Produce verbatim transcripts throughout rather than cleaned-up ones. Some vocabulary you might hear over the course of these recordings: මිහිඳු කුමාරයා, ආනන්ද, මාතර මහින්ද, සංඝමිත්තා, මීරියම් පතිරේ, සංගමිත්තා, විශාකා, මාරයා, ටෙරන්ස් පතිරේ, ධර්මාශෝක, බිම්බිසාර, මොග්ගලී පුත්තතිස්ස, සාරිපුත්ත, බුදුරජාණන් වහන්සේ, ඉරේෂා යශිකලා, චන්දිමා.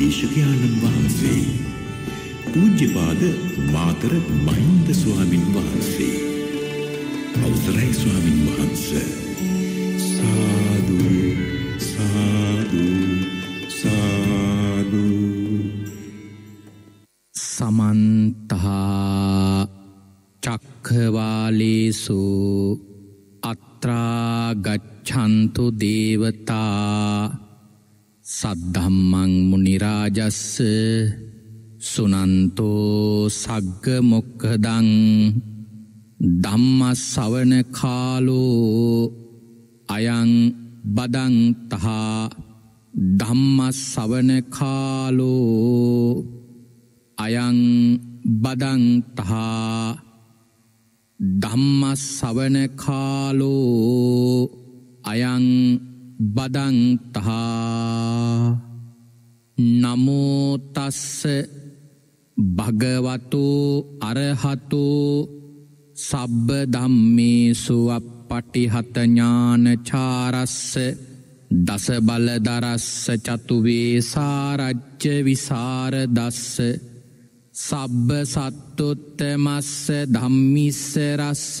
දේශකයාණන් වහන්සේ පූජ්‍යපාද මාතර මහින්ද ස්වාමින් වහන්සේ අවසරයි ස්වාමින් වහන්සේ සාදු සාදු සාදු සමන්තා චක්ඛවාලේසු අත්‍රා ගච්ඡන්තු දේවතා සද්ධම්මං මුනි රාජස්ස සුනන්තෝ සග්ග මොක්ඛදං ධම්ම ශ්‍රවණ කාලෝ අයං බදන්තහ ධම්ම ශ්‍රවණ කාලෝ අයං බදන්තහ ධම්ම ශ්‍රවණ කාලෝ අයං බදන්තහ නමෝ තස්ස භගවතු අරහතු සබ්බ ධම්මේසු අප්පටිහත ඥානචාරස්ස දස බල දරස්ස චතු වේසාරජ්‍ය විසර දස්ස සබ්බ සත්තුත්තමස්ස ධම්මිස්ස රස්ස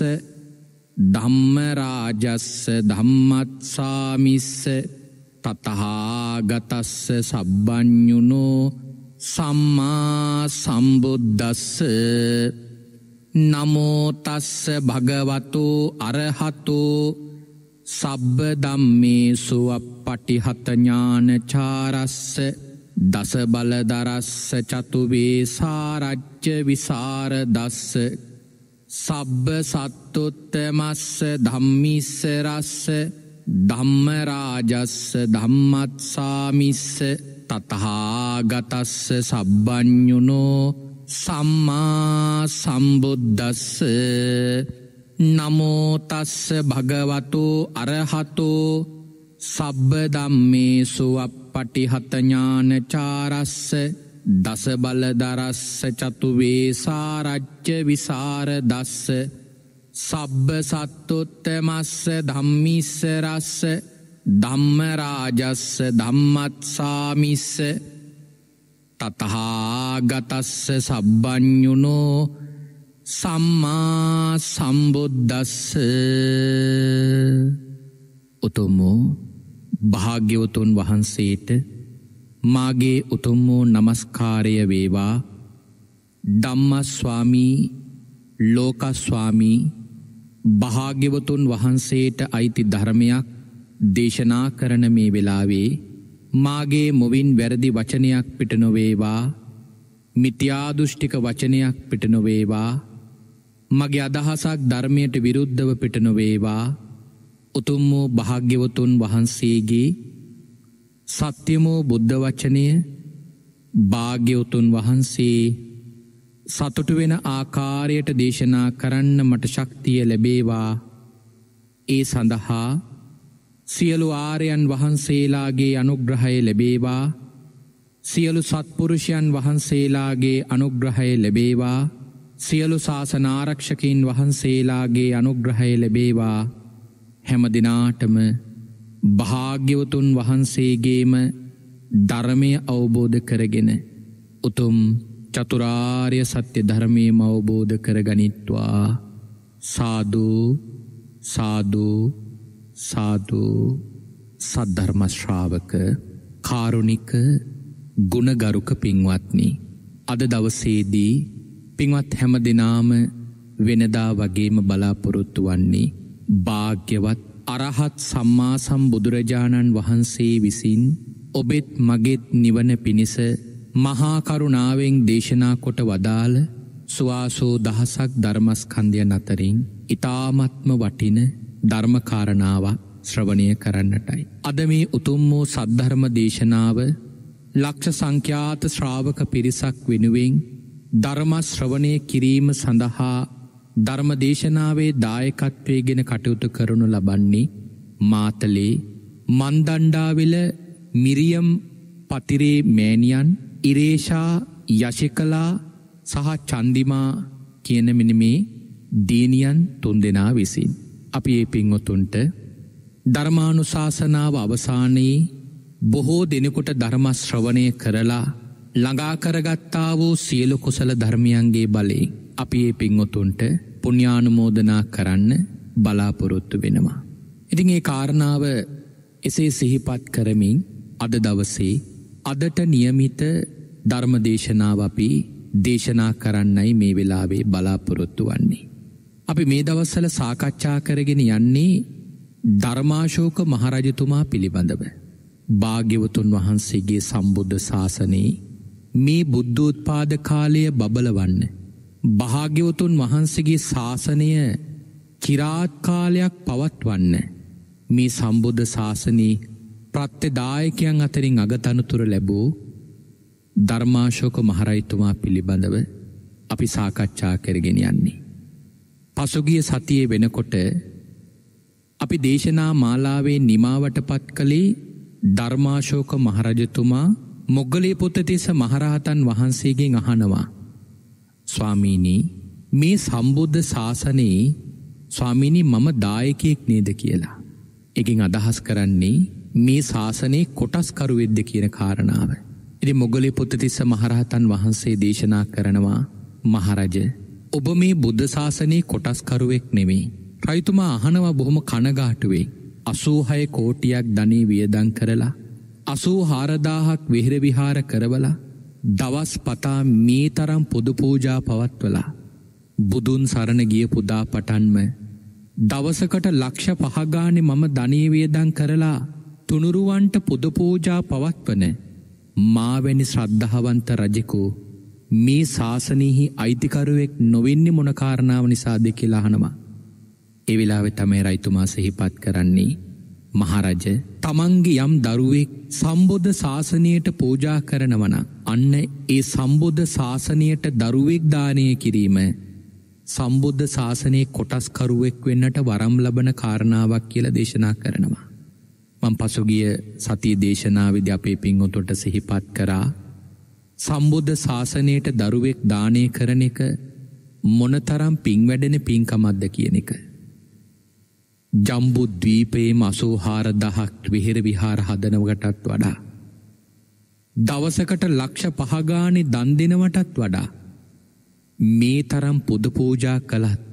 ධම්ම රාජස්ස ධම්මත්සාමිස්ස තතහාගතස්ස සබ්බඤුනෝ සම්මා සම්බුද්දස්ස නමෝ තස්ස භගවතු අරහතු සබ්බ ධම්මේසු අප්පටිහත ඥානචාරස්ස දස බල දරස්ස චතු වේසාරජ්‍ය විසර දස්ස සබ්බ සත්තුත්තමස්ස ධම්මිස්ස රස්ස ධම්ම රාජස්ස ධම්මත්සාමිස්ස තතහාගතස්ස සබ්බඤුනෝ සම්මා සම්බුද්දස්ස නමෝ තස්ස භගවතු අරහතු සබ්බ ධම්මේසු අප්පටිහත ඥානචාරස්ස දස බල දරස්ස චතු වේසාරජ්‍ය විසර දස්ස සබ්බ සත්තුත්තමස්ස ධම්මිස්ස රස්ස ධම්ම රාජස්ස ධම්මත්සාමිස්ස තතහාගතස්ස සබ්බඤුනෝ සම්මා සම්බුද්දස්ස. උතුම් වූ භාග්‍යවතුන් වහන්සේට මාගේ උතුම් වූ නමස්කාරය වේවා. ධම්මස්වාමී ලෝකස්වාමී භාග්‍යවතුන් වහන්සේට අයිති ධර්මයක් දේශනා කරන මේ වෙලාවේ මාගේ මුවින් වැරදි වචනයක් පිට නොවේවා, මිත්‍යා දෘෂ්ටික වචනයක් පිට නොවේවා, මගේ අදහසක් ධර්මයට විරුද්ධව පිට නොවේවා. උතුම් වූ භාග්‍යවතුන් වහන්සේගේ සත්‍යම වූ බුද්ධ වචනය භාග්‍යවතුන් වහන්සේ සතුටු වෙන ආකාරයට දේශනා කරන්න මට ශක්තිය ලැබේවා. ඒ සඳහා සියලු ආර්යයන් වහන්සේලාගේ අනුග්‍රහය ලැබේවා, සියලු සත්පුරුෂයන් වහන්සේලාගේ අනුග්‍රහය ලැබේවා, සියලු ශාසන ආරක්ෂකයන් වහන්සේලාගේ අනුග්‍රහය ලැබේවා. හැම දිනාටම භාග්‍යවතුන් වහන්සේගේම ධර්මය අවබෝධ කරගෙන උතුම් චතුරාර්ය සත්‍ය ධර්මයම අවබෝධ කරගනිත්වා. සාදු සාදු සාදු. සද්ධර්ම ශ්‍රාවක කාරුණික ගුණගරුක පින්වත්නි, අද දවසේදී පින්වත් හැම දිනාම වෙනදා වගේම බලාපොරොත්තු වන්නේ භාග්‍යවත් අරහත් සම්මා සම්බුදුරජාණන් වහන්සේ විසින් ඔබෙත් මගෙත් නිවන පිණිස මහා කරුණාවෙන් දේශනා කොට වදාළ සුවාසෝ දහසක් ධර්මස්කන්ධයන් අතරින් ඊ타ත්ම වටින ධර්ම කාරණාව ශ්‍රවණය කරන්නටයි අද මේ උතුම් වූ සද්ධර්ම දේශනාව ලක්ෂ සංඛ්‍යාත ශ්‍රාවක පිරිසක් වෙනුවෙන් ධර්ම ශ්‍රවණය කිරීම සඳහා ධර්ම දේශනාවේ දායකත්වයේගෙන කටයුතු කරනු ලබන්නේ මාතලේ මන්දණ්ඩාවිල මිරියම් පතිරේ මෑණියන් ඉරේෂා යශිකලා සහ චන්දිමා කියන මිනිමේ දීනියන් තුන්දෙනා විසින්. අපි මේ පින්වතුන්ට ධර්මානුශාසනාව අවසානයේ බොහෝ දිනෙකට ධර්ම ශ්‍රවණය කරලා ළඟා කරගත්තා වූ සියලු කුසල ධර්මයන්ගේ බලයෙන් අපි මේ පින්වතුන්ට පුණ්‍යානුමෝදනා කරන්න බලාපොරොත්තු වෙනවා. ඉතින් මේ කාරණාව එසේ සිහිපත් කරමින් අද දවසේ අදට નિયમિત ධර්ම දේශනාව අපි දේශනා කරන්නයි මේ වෙලාවේ බලාපොරොත්තු වෙන්නේ. අපි මේ දවස්වල සාකච්ඡා කරගෙන යන්නේ ධර්මාශෝක මහරජතුමා පිළිබඳව. භාග්‍යවතුන් වහන්සේගේ සම්බුද්ධ ශාසනයේ මේ බුද්ධෝත්පාද කාලය බබලවන්න භාග්‍යවතුන් වහන්සේගේ ශාසනය চিරාත් කාලයක් පවත්වන්න මේ සම්බුද්ධ ශාසනයේ ප්‍රත්‍යදායකයන් අතරින් අගතනතුර ලැබූ ධර්මාශෝක මහරජතුමා පිළිබඳව අපි සාකච්ඡා කරගෙන යන්නේ. පසුගිය සතියේ වෙනකොට අපි දේශනා මාලාවේ නිමාවටපත් කළේ ධර්මාශෝක මහරජතුමා මොග්ගලී පුත්තතිස්ස මහරහතන් වහන්සේගෙන් අහනවා, ස්වාමීනි මේ සම්බුද්ධ ශාසනයේ ස්වාමීනි මම දායකයෙක් නේද කියලා. එකෙන් අදහස් කරන්නේ මේ ශාසනයේ කොටස්කරුවෙක්ද කියන කාරණාව. ඉතින් මොග්ගලී පුත්තතිස්ස මහරහතන් වහන්සේ දේශනා කරනවා, මහරජ ඔබ මේ බුද්ධ ශාසනයේ කොටස්කරුවෙක් නෙමෙයි. රජතුමා අහනවා බොහොම කනගාටුවෙන්, අසූහය කෝටියක් ධනෙ වියදම් කරලා අසූහාරදාහක් විහෙර විහාර කරවලා දවස් පතා මේ තරම් පොදු පූජා පවත්වලා බුදුන් සරණ ගිය පුදා පටන්ම දවසකට ලක්ෂ පහ ගානේ මම ධනෙ වියදම් කරලා තුනුරුවන්ට පොදු පූජා පවත්වන මාවැනි ශ්‍රද්ධාවන්ත රජෙකු මේ ශාසනයෙහි අයිතිකරුවෙක් නොවෙන්නේ මොන කාරණාව නිසාද කියලා අහනවා. ඒ වෙලාවේ තමයි රයිතුමා සිහිපත් කරන්නේ, මහරජ තමන්ගේ යම් දරුවෙක් සම්බුද්ධ ශාසනයට පූජා කරනවා නම් අන්න ඒ සම්බුද්ධ ශාසනයට දරුවෙක් දානය කිරීම සම්බුද්ධ ශාසනයේ කොටස්කරුවෙක් වෙන්නට වරම් ලබන කාරණාවක් කියලා දේශනා කරනවා. මම පසුගිය සතිය දේශනාවේදී අපේ පින්වතුන්ට සිහිපත් කරා සම්බුද්ධ ශාසනයට දරුවෙක් දානය කරන එක මොනතරම් පින් වැඩෙන පින්කමක්ද කියන එක. ජම්බු ද්වීපයේ අසූහාරදාහක් විහෙර විහාර හදනවටත් වඩා දවසකට ලක්ෂ පහ ගානේ දන් දෙනවටත් වඩා මේ තරම් පොදු පූජා කළත්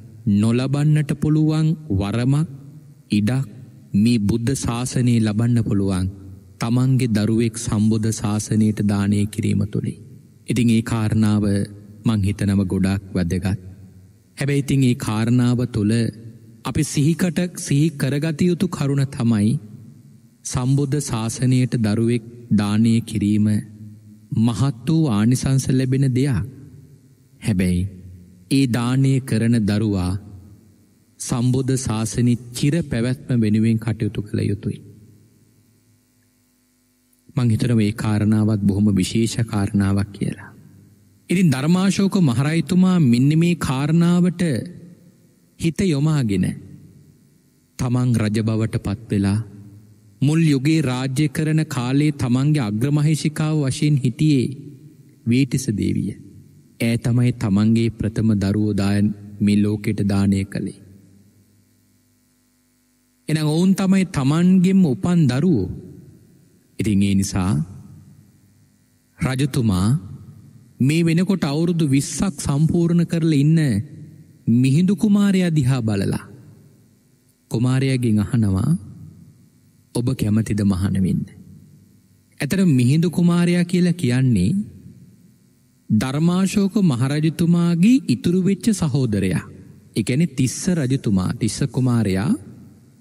නොලබන්නට පුළුවන් වරමක් ඉඩක් මේ බුද්ධ ශාසනයේ ලබන්න පුළුවන් තමන්ගේ දරුවෙක් සම්බුද්ධ ශාසනයට දානය කිරීම තුලින්. ඉතින් ඒ කාරණාව මං හිතනම ගොඩාක් වැදගත්. හැබැයි ඉතින් ඒ කාරණාව තුළ අපි සිහිකට සිහි කරගතිය යුතු කරුණ තමයි සම්බුද්ධ ශාසනයට දරුවෙක් දානය කිරීම මහත් වූ ආනිසංස ලැබෙන දෙයක්. හැබැයි ඒ දානය කරන දරුවා සම්බුද්ධ ශාසනයේ චිර පැවැත්ම වෙනුවෙන් කටයුතු කළ යුතුයි. මං හිතනවා මේ කාරණාවත් බොහොම විශේෂ කාරණාවක් කියලා. ඉතින් ධර්මාශෝක මහරජතුමා මෙන්න මේ කාරණාවට හිත යොමාගෙන තමන් රජ බවට පත් වෙලා මුල් යුගයේ රාජ්‍ය කරන කාලේ තමන්ගේ අග්‍රමහේෂිකාව වශයෙන් හිටියේ වීටිස දේවිය. ඈ තමයි තමන්ගේ ප්‍රථම දරුවෝ දායන් මේ ලෝකෙට දානය කළේ. එනම් ඔවුන් තමයි තමන්ගෙම උපන් දරුවෝ. ඉතින් ඒ නිසා රජතුමා මේ වෙනකොට අවුරුදු විස්සක් සම්පූර්ණ කරලා ඉන්න මිහිඳු කුමාරයා දිහා බලලා කුමාරයාගෙන් අහනවා, ඔබ කැමතිද මහාන වෙන්න? එතන මිහිඳු කුමාරයා කියලා කියන්නේ ධර්මාශෝක මහරජතුමාගේ ඉතුරු වෙච්ච සහෝදරයා. ඒ කියන්නේ තිස්ස රජතුමා තිස්ස කුමාරයා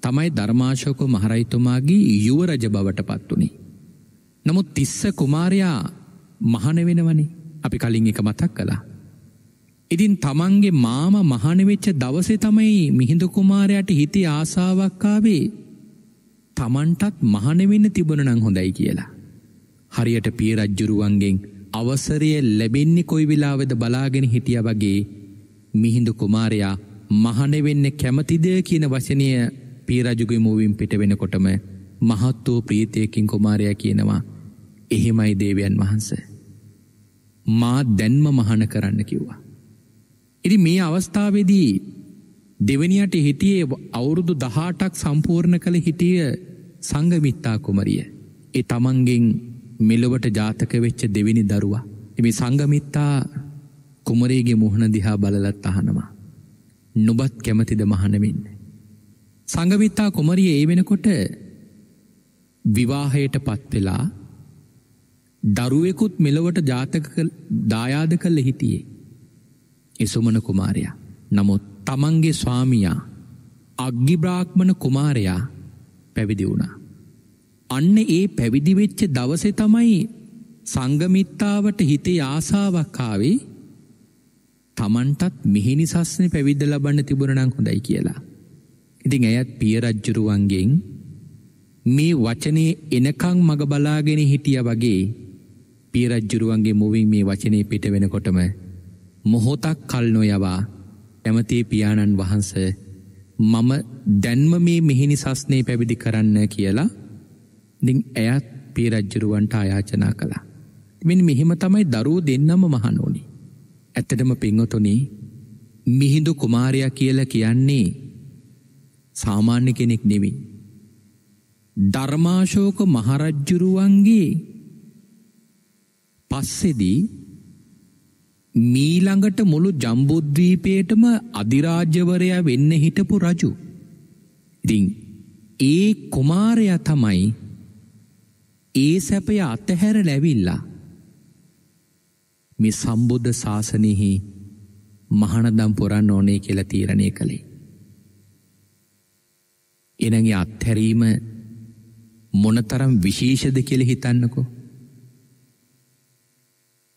තමයි ධර්මාශෝක මහරජතුමාගේ යුවරජ බවට පත් වුණේ. නමුත් තිස්ස කුමාරයා මහාන වෙනවනේ. අපි කලින් එක මතක් කළා. ඉතින් තමන්ගේ මාමා මහාන වෙච්ච දවසේ තමයි මිහිඳු කුමාරයාට හිතේ ආසාවක් ආවේ තමන්ටත් මහාන වෙන්න තිබුණා නම් හොඳයි කියලා. හරියට පිය රජුරුවන්ගෙන් අවසරය ලැබෙන්නේ කොයි වෙලාවෙද බලාගෙන හිටියා වගේ මිහිඳු කුමාරයා මහාන වෙන්න කැමතිද කියන වචනය පිය රජුගේ මුවින් පිට වෙනකොටම මහත් වූ ප්‍රීතියකින් කුමාරයා කියනවා, එහෙමයි දේවයන් වහන්සේ, මා දැන්ම මහාන කරන්න කිව්වා. ඉතින් මේ අවස්ථාවේදී දෙවණියට හිටියේ අවුරුදු දහඅටක් සම්පූර්ණ කළ හිටිය සංඝමිත්තා කුමරිය. ඒ තමන්ගෙන් මෙලොවට ජාතක වෙච්ච දෙවෙනි දරුවා මේ සංගමිත්තා කුමරේගේ මුහුණ දිහා බලලා තහනවා. නුඹත් කැමතිද මහාන වෙන්න? සංගමිත්තා කුමරිය ඒ වෙනකොට විවාහයටපත් වෙලා දරුවෙකුත් මෙලොවට ජාතක දායාද කළ හිටියේ ඒ සුමන කුමාරයා. නමුත් තමන්ගේ ස්වාමියා අග්ගි බ්‍රාහ්මණ කුමාරයා පැවිදි වුණා. අන්න ඒ පැවිදි වෙච්ච දවසේ තමයි සංගමිත්තාවට හිතේ ආසාවක් ආවේ තමන්ටත් මෙහෙණි සස්නේ පැවිද්ද ලබන්න තිබුණා නම් හොඳයි කියලා. ඉතින් එයත් පිය රජුරුවන්ගෙන් මේ වචනේ එනකන් මග බලාගෙන හිටියා වගේ පිය රජුරුවන්ගේ මොවින් මේ වචනේ පිට වෙනකොටම මොහොතක් කල් නොයවා එමෙතේ පියාණන් වහන්සේ මම දැන්ම මේ මෙහෙණි සස්නේ පැවිදි කරන්න කියලා ඉතින් එයත් පිය රජුරුවන්ට ආයාචනා කළා. මෙන්න මෙහෙම තමයි දරුවෝ දෙන්නම මහණෝනි. ඇත්තටම පින්වතුනි මිහිඳු කුමාරයා කියලා කියන්නේ සාමාන්‍ය කෙනෙක් නෙවෙයි. ධර්මාශෝක මහරජුරුවන්ගේ පස්සේදී මීළඟට මුළු ජම්බුද්වීපයටම අධිරාජ්‍යවරයා වෙන්න හිටපු රජු. ඉතින් ඒ කුමාරයා තමයි ඒ සැපය අතහැර ලැබිලා මේ සම්බුද්ධ ශාසනයෙහි මහානදම් පුරන්න ඕනේ කියලා තීරණය කළේ. එනගේ අත්හැරීම මොනතරම් විශේෂද කියලා හිතන්නකෝ.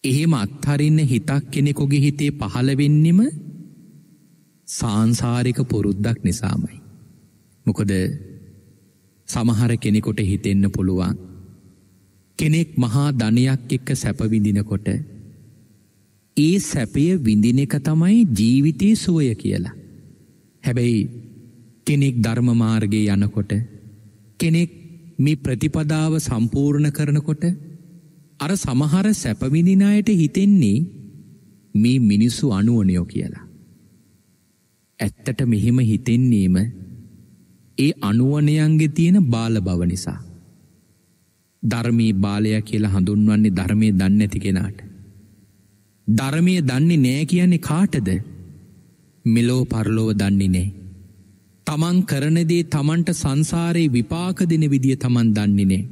එහෙම අත්හරින්න හිතක් කෙනෙකුගේ හිතේ පහළ වෙන්නෙම සාංශාරික පුරුද්දක් නිසාමයි. මොකද සමහර කෙනෙකුට හිතෙන්න පුළුවන් කෙනෙක් මහා ධනයක් එක්ක සැප විඳිනකොට ඒ සැපය විඳින එක තමයි ජීවිතයේ සුවය කියලා. හැබැයි කෙනෙක් ධර්ම මාර්ගයේ යනකොට කෙනෙක් මේ ප්‍රතිපදාව සම්පූර්ණ කරනකොට අර සමහර සැප විඳින අයට හිතෙන්නේ මේ මිනිස්සු අනුවණියෝ කියලා. ඇත්තට මෙහෙම හිතෙන්නේම ඒ අනුවණයන්ගේ තියෙන බාල බව නිසා. ධර්මී බාලයා කියලා හඳුන්වන්නේ ධර්මයේ දන්නේ නැති කෙනාට. ධර්මයේ දන්නේ නැහැ කියන්නේ කාටද? මෙලෝ පරලෝව දන්නේ නැහැ. තමන් කරන දේ තමන්ට සංසාරේ විපාක දෙන විදිය තමන් දන්නේ නැහැ.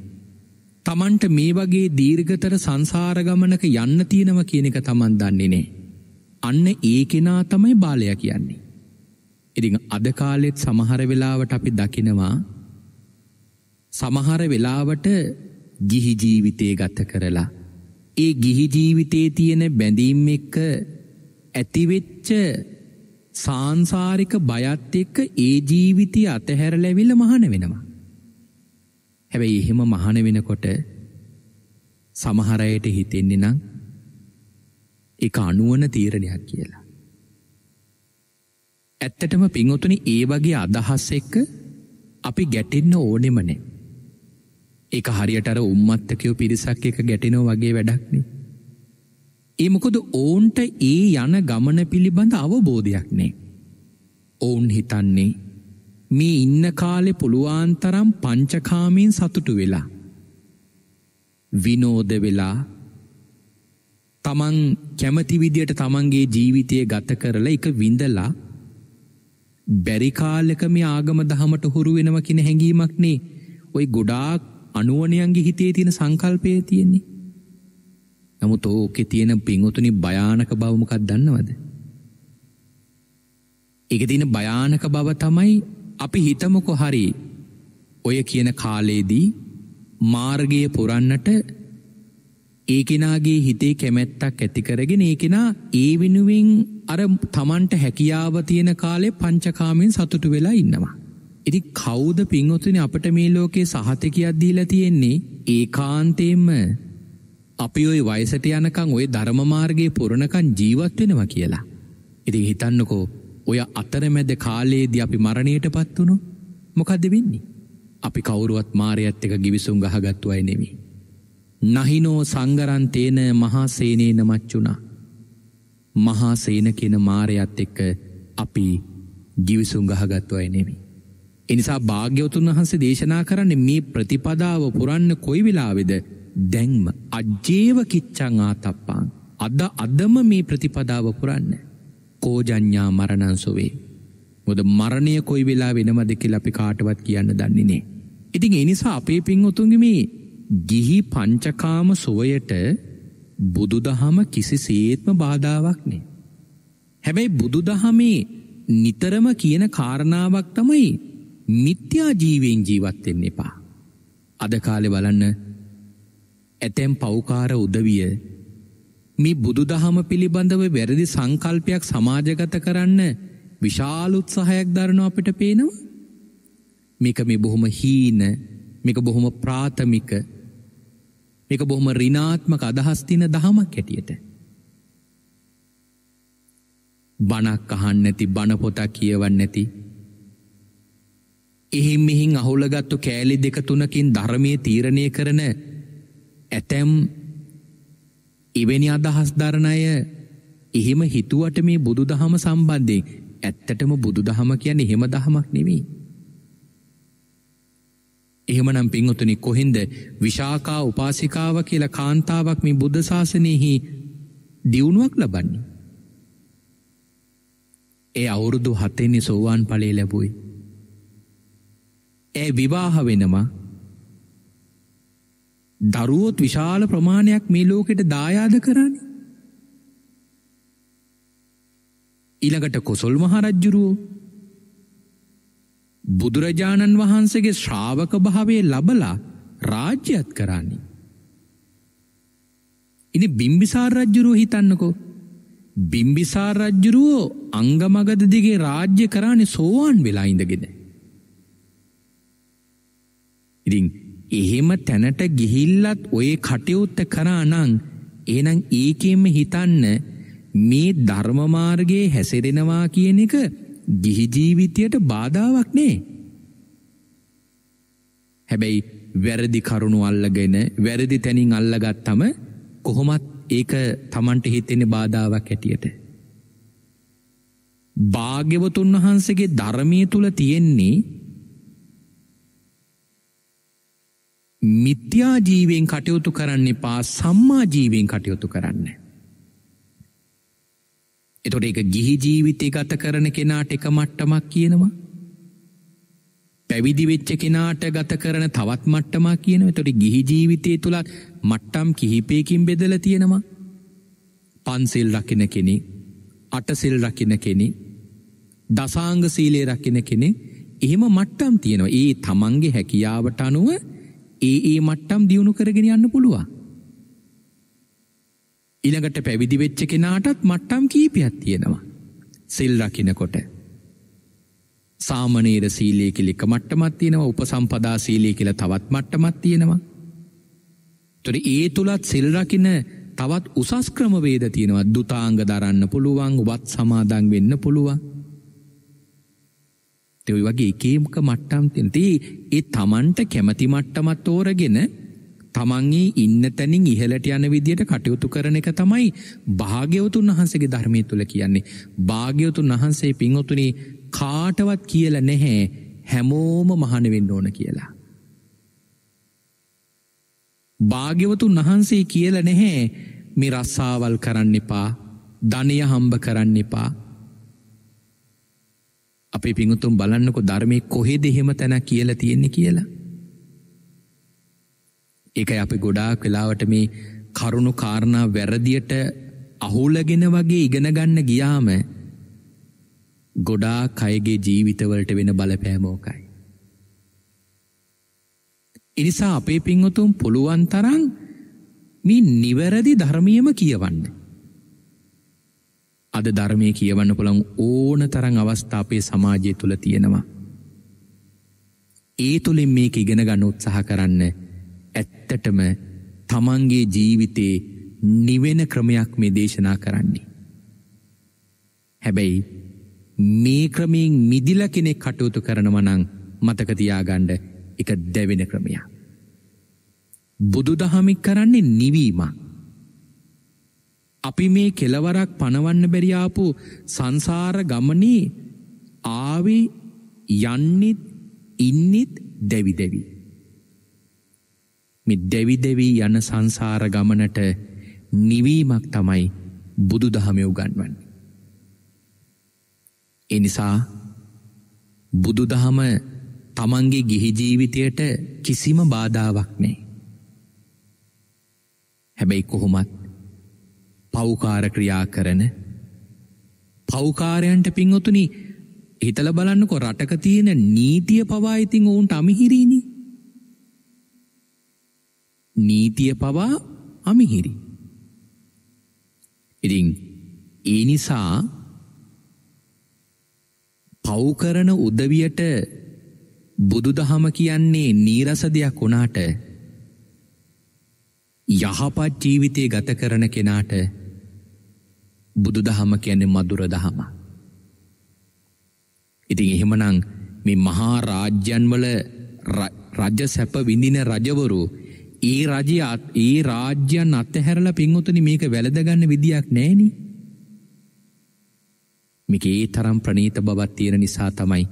තමන්ට මේ වගේ දීර්ඝතර සංසාර ගමනක යන්න තියෙනවා කියන එක තමන් දන්නේ නැහැ. අන්න ඒ කෙනා තමයි බාලයා කියන්නේ. ඉතින් අද කාලෙත් සමහර වෙලාවට අපි දකිනවා සමහර වෙලාවට ගිහි ජීවිතේ ගත කරලා ඒ ගිහි ජීවිතේ තියෙන බැඳීම් එක්ක ඇතිවෙච්ච සාංශාරික බයත් එක්ක ඒ ජීවිතය අතහැරලා විල මහාන වෙනවා. හැබැයි එහෙම මහාන වෙනකොට සමහර අයට හිතෙන්නේ නම් ඒක අනුවන තීරණයක් කියලා. ඇත්තටම පින්වතුනි ඒ වගේ අදහස් එක්ක අපි ගැටෙන්න ඕනෙම නැහැ. ඒක හරියට අර උම්මත්තකයෝ පිරිසක් එක ගැටෙනෝ වගේ වැඩක් නේ. ඒ මොකද ඔවුන්ට ඒ යන ගමන පිළිබඳ අවබෝධයක් නැහැ. ඔවුන් හිතන්නේ මේ ඉන්න කාලේ පුළුවන් තරම් පංචකාමයෙන් සතුටු වෙලා විනෝද වෙලා තමන් කැමති විදියට තමන්ගේ ජීවිතය ගත කරලා ඒක විඳලා බැරි කාලෙක මේ ආගම දහමට හුරු වෙනවා කියන හැඟීමක් නේ ඔය ගොඩාක් අනුවණයන්ගේ හිතේ තියෙන සංකල්පයේ තියෙන්නේ. නමුත් ඕකේ තියෙන පිංගුතුනි භයානක බව මොකක්ද දන්නවද? ඒකේ තියෙන භයානක බව තමයි අපි හිතමුකෝ හරි ඔය කියන කාලේදී මාර්ගය පුරන්නට ඒ කෙනාගේ හිතේ කැමැත්තක් ඇති කරගෙන ඒ කෙනා ඒ වෙනුවෙන් අර තමන්ට හැකියාව තියෙන කාලේ පංචකාමෙන් සතුටු වෙලා ඉන්නවා. ඉතින් කවුද පින්වතුනි අපිට මේ ලෝකේ සහතිකයක් දීලා තියෙන්නේ? ඒකාන්තයෙන්ම අපි ওই වයසට යනකම් ওই ධර්ම මාර්ගයේ පුරණකම් ජීවත් වෙනවා කියලා. ඉතින් හිතන්නකෝ ඔය අතරමැද කාලයේදී අපි මරණයටපත් වුණොත් මොකද වෙන්නේ? අපි කවුරුවත් මාරයත් එක ගිවිසුම් ගහගත්තු අය නෙමෙයි. නහිනෝ සංගරන් තේන මහා සේනේන මච්චුණා. මහා සේන කියන මාරයත් එක්ක අපි ජීවිසුම් ගහගත්තු අය නෙමෙයි. එනිසා භාග්‍යවතුන් වහන්සේ දේශනා කරන්නේ මේ ප්‍රතිපදාව පුරන්න කොයි වෙලාවේද? දැන්ම අජේව කිච්ඡං ආතප්පං. අද අදම මේ ප්‍රතිපදාව පුරන්න. කෝජඤ්ඤා මරණං සොවේ. මොකද මරණය කොයි වෙලාවෙ වෙනවද කියලා අපි කාටවත් කියන්න දන්නේ නැහැ. ඉතින් ඒ නිසා අපේ පින්වතුන්ගේ මේ ගිහි පංචකාම සොවයට බුදුදහම කිසිසේත්ම බාධාවක් නෑ. හැබැයි බුදුදහමේ නිතරම කියන කාරණාවක් තමයි මිත්‍යා ජීවෙන් ජීවත් වෙන්න එපා. අද කාලේ බලන්න ඇතැම් පෞකාර උදවිය මේ බුදුදහම පිළිබඳව වැරදි සංකල්පයක් සමාජගත කරන්න විශාල උත්සාහයක් දරනවා අපිට පේනවා. මේක මේ බොහොම හීන, මේක බොහොම ප්‍රාථමික, මේක බොහොම ඍණාත්මක අදහස් තියෙන දහමක් ඇටියට. බණක් අහන්න නැති, බණ පොතක් කියවන්න නැති, එහෙන් මෙහෙන් අහුලගත්තු කෑලි දෙක තුනකින් ධර්මයේ තීරණය කරන ඇතැම් එවැනි අදහස් දරන අය එහෙම හිතුවට මේ බුදුදහම සම්බන්ධයෙන් ඇත්තටම බුදුදහම කියන්නේ එහෙම දහමක් නෙවෙයි. එහෙමනම් පින්වතුනි කොහෙන්ද විශාකා උපාසිකාව කියලා කාන්තාවක් මේ බුද්ධ ශාසනයෙහි දියුණුවක් ලබන්නේ? ඒ අවුරුදු හතෙනි සෝවාන් ඵලයේ ලැබුවේ. ඒ විවාහ වෙනවා. දරුවොත් විශාල ප්‍රමාණයක් මේ ලෝකෙට දායාද කරන්නේ. ඊළඟට කොසල් මහරජුරුවෝ බුදුරජාණන් වහන්සේගේ ශ්‍රාවක භාවයේ ලබලා රාජ්‍යත් කරානි. ඉතින් බිම්බිසාර රජුරෝ හිතන්නකෝ, බිම්බිසාර රජුරෝ අංගමගද දිගේ රාජ්‍ය කරානි සෝවාන් වෙලා ඉඳගෙන. ඉතින් එහෙම තැනට ගිහිල්ලත් ඔය කටයුත්ත කරා නම් එහෙනම් ඒකෙම හිතන්න මේ ධර්ම මාර්ගයේ හැසිරෙනවා කියන එක ගිහි ජීවිතයට බාධාවක් නේ. හැබැයි වැරදි කරුණු අල්ලගෙන වැරදි තැනින් අල්ලගත්තම කොහොමත් ඒක Tamanට හිතෙන්නේ බාධාවක් ඇටියට. භාග්‍යවතුන් වහන්සේගේ ධර්මයේ තුල තියෙන්නේ මිත්‍යා ජීවෙන් කටයුතු කරන්න එපා, සම්මා ජීවෙන් කටයුතු කරන්න. එතකොට ඒක ගිහි ජීවිතය ගත කරන කෙනාට එක මට්ටමක් කියනවා. පැවිදි වෙච්ච කෙනාට ගත කරන තවත් මට්ටමක් කියනවා. එතකොට ගිහි ජීවිතය තුලත් මට්ටම් කිහිපයකින් බෙදලා තියෙනවා. පන්සිල් රකින්න කෙනෙක්, අටසිල් රකින්න කෙනෙක්, දසාංග සීලය රකින්න කෙනෙක්, එහෙම මට්ටම් තියෙනවා. ඒ තමන්ගේ හැකියාවට අනුව ඒ ඒ මට්ටම් දියුණු කරගෙන යන්න පුළුවන්. ඊළඟට පැවිදි වෙච්ච කෙනාටත් මට්ටම් කීපයක් තියෙනවා. සිල් රකින්නකොට සාමණේර සීලය කියලා එක මට්ටමක් තියෙනවා, උපසම්පදා සීලය කියලා තවත් මට්ටමක් තියෙනවා. ඒතර ඒ තුලත් සිල් රකින්න තවත් උසස් ක්‍රම වේද තියෙනවා. දුතාංග දරන්න පුළුවන්, වත් සමාදන් වෙන්න පුළුවන්. ඒ වගේ එක එක මට්ටම් තියෙන. ඒ තමන්ට කැමති මට්ටමක් තෝරගෙන තමන්ගේ ඉන්න තැනින් ඉහළට යන විදියට කටයුතු කරන එක තමයි භාග්‍යවතුන් වහන්සේගේ ධර්මයේ තුල කියන්නේ. භාග්‍යවතුන් වහන්සේ පින්වතුනි කාටවත් කියලා නැහැ හැමෝම මහාන වෙන්න ඕන කියලා. භාග්‍යවතුන් වහන්සේ කියලා නැහැ මේ රස්සාවල් කරන්න එපා, ධනය හම්බ කරන්න එපා. අපේ පින්වතුන් බලන්නකො ධර්මයේ කොහෙද එහෙම තැන කියලා තියෙන්නේ කියලා. ඒකයි අපි ගොඩාක් වෙලාවට මේ කරුණු කාරණා වැරදියට අහුලගෙන වගේ ඉගෙන ගන්න ගියාම ගොඩාක් අයගේ ජීවිතවලට වෙන බලපෑම ඕකයි. ඒ නිසා අපේ පින්වතුන් පුළුවන් තරම් මේ නිවැරදි ධර්මියම කියවන්න. අද ධර්මයේ කියවන්න පුළුවන් ඕන තරම් අවස්ථා අපේ සමාජය තුල තියෙනවා. ඒ තුලින් මේක ඉගෙන ගන්න උත්සාහ කරන්න. ඇත්තටම තමන්ගේ ජීවිතේ නිවෙන ක්‍රමයක් මේ දේශනා කරන්නේ. හැබැයි මේ ක්‍රමයෙන් මිදිලා කෙනෙක් කටයුතු කරනවා නම් මතක තියාගන්න එක දෙවෙනි ක්‍රමයක්. බුදුදහම කරන්නේ නිවීම. අපි මේ කෙලවරක් පනවන්න බැරි ආපු සංසාර ගමනේ ආවේ යන්නේ ඉන්නෙත් දැවි දැවි. මේ දැවි දැවි යන සංසාර ගමනට නිවීමක් තමයි බුදුදහම උගන්වන්නේ. ඒ නිසා බුදුදහම තමන්ගේ ගිහි ජීවිතයට කිසිම බාධාවක් නෑ. හැබැයි කොහොමත් පෞකාර ක්‍රියා කරන පෞකාරයන්ට පිංඔතුනි හිතලා බලන්නකෝ රටක තියෙන නීතිය පවා ඉතින් ඔවුන්ට අමිහිරිනේ. නීතිය පවා අමිහිරි. ඉතින් ඒ නිසා පව් කරන උදවියට බුදුදහම කියන්නේ නීරස දෙයක් වුණාට යහපත් ජීවිතය ගත කරන කෙනාට බුදුදහම කියන්නේ මధుර දහම. ඉතින් එහෙමනම් මේ මහා රාජ්‍යන් වල රජ සැප විඳින රජවරු ඒ රජයත් ඒ රාජ්‍යන් අතහැරලා පින්වතුනි මේක වැළඳ ගන්න විදියක් නැහෙනි. මේකේ තරම් ප්‍රණීත බවක් තියෙන නිසා තමයි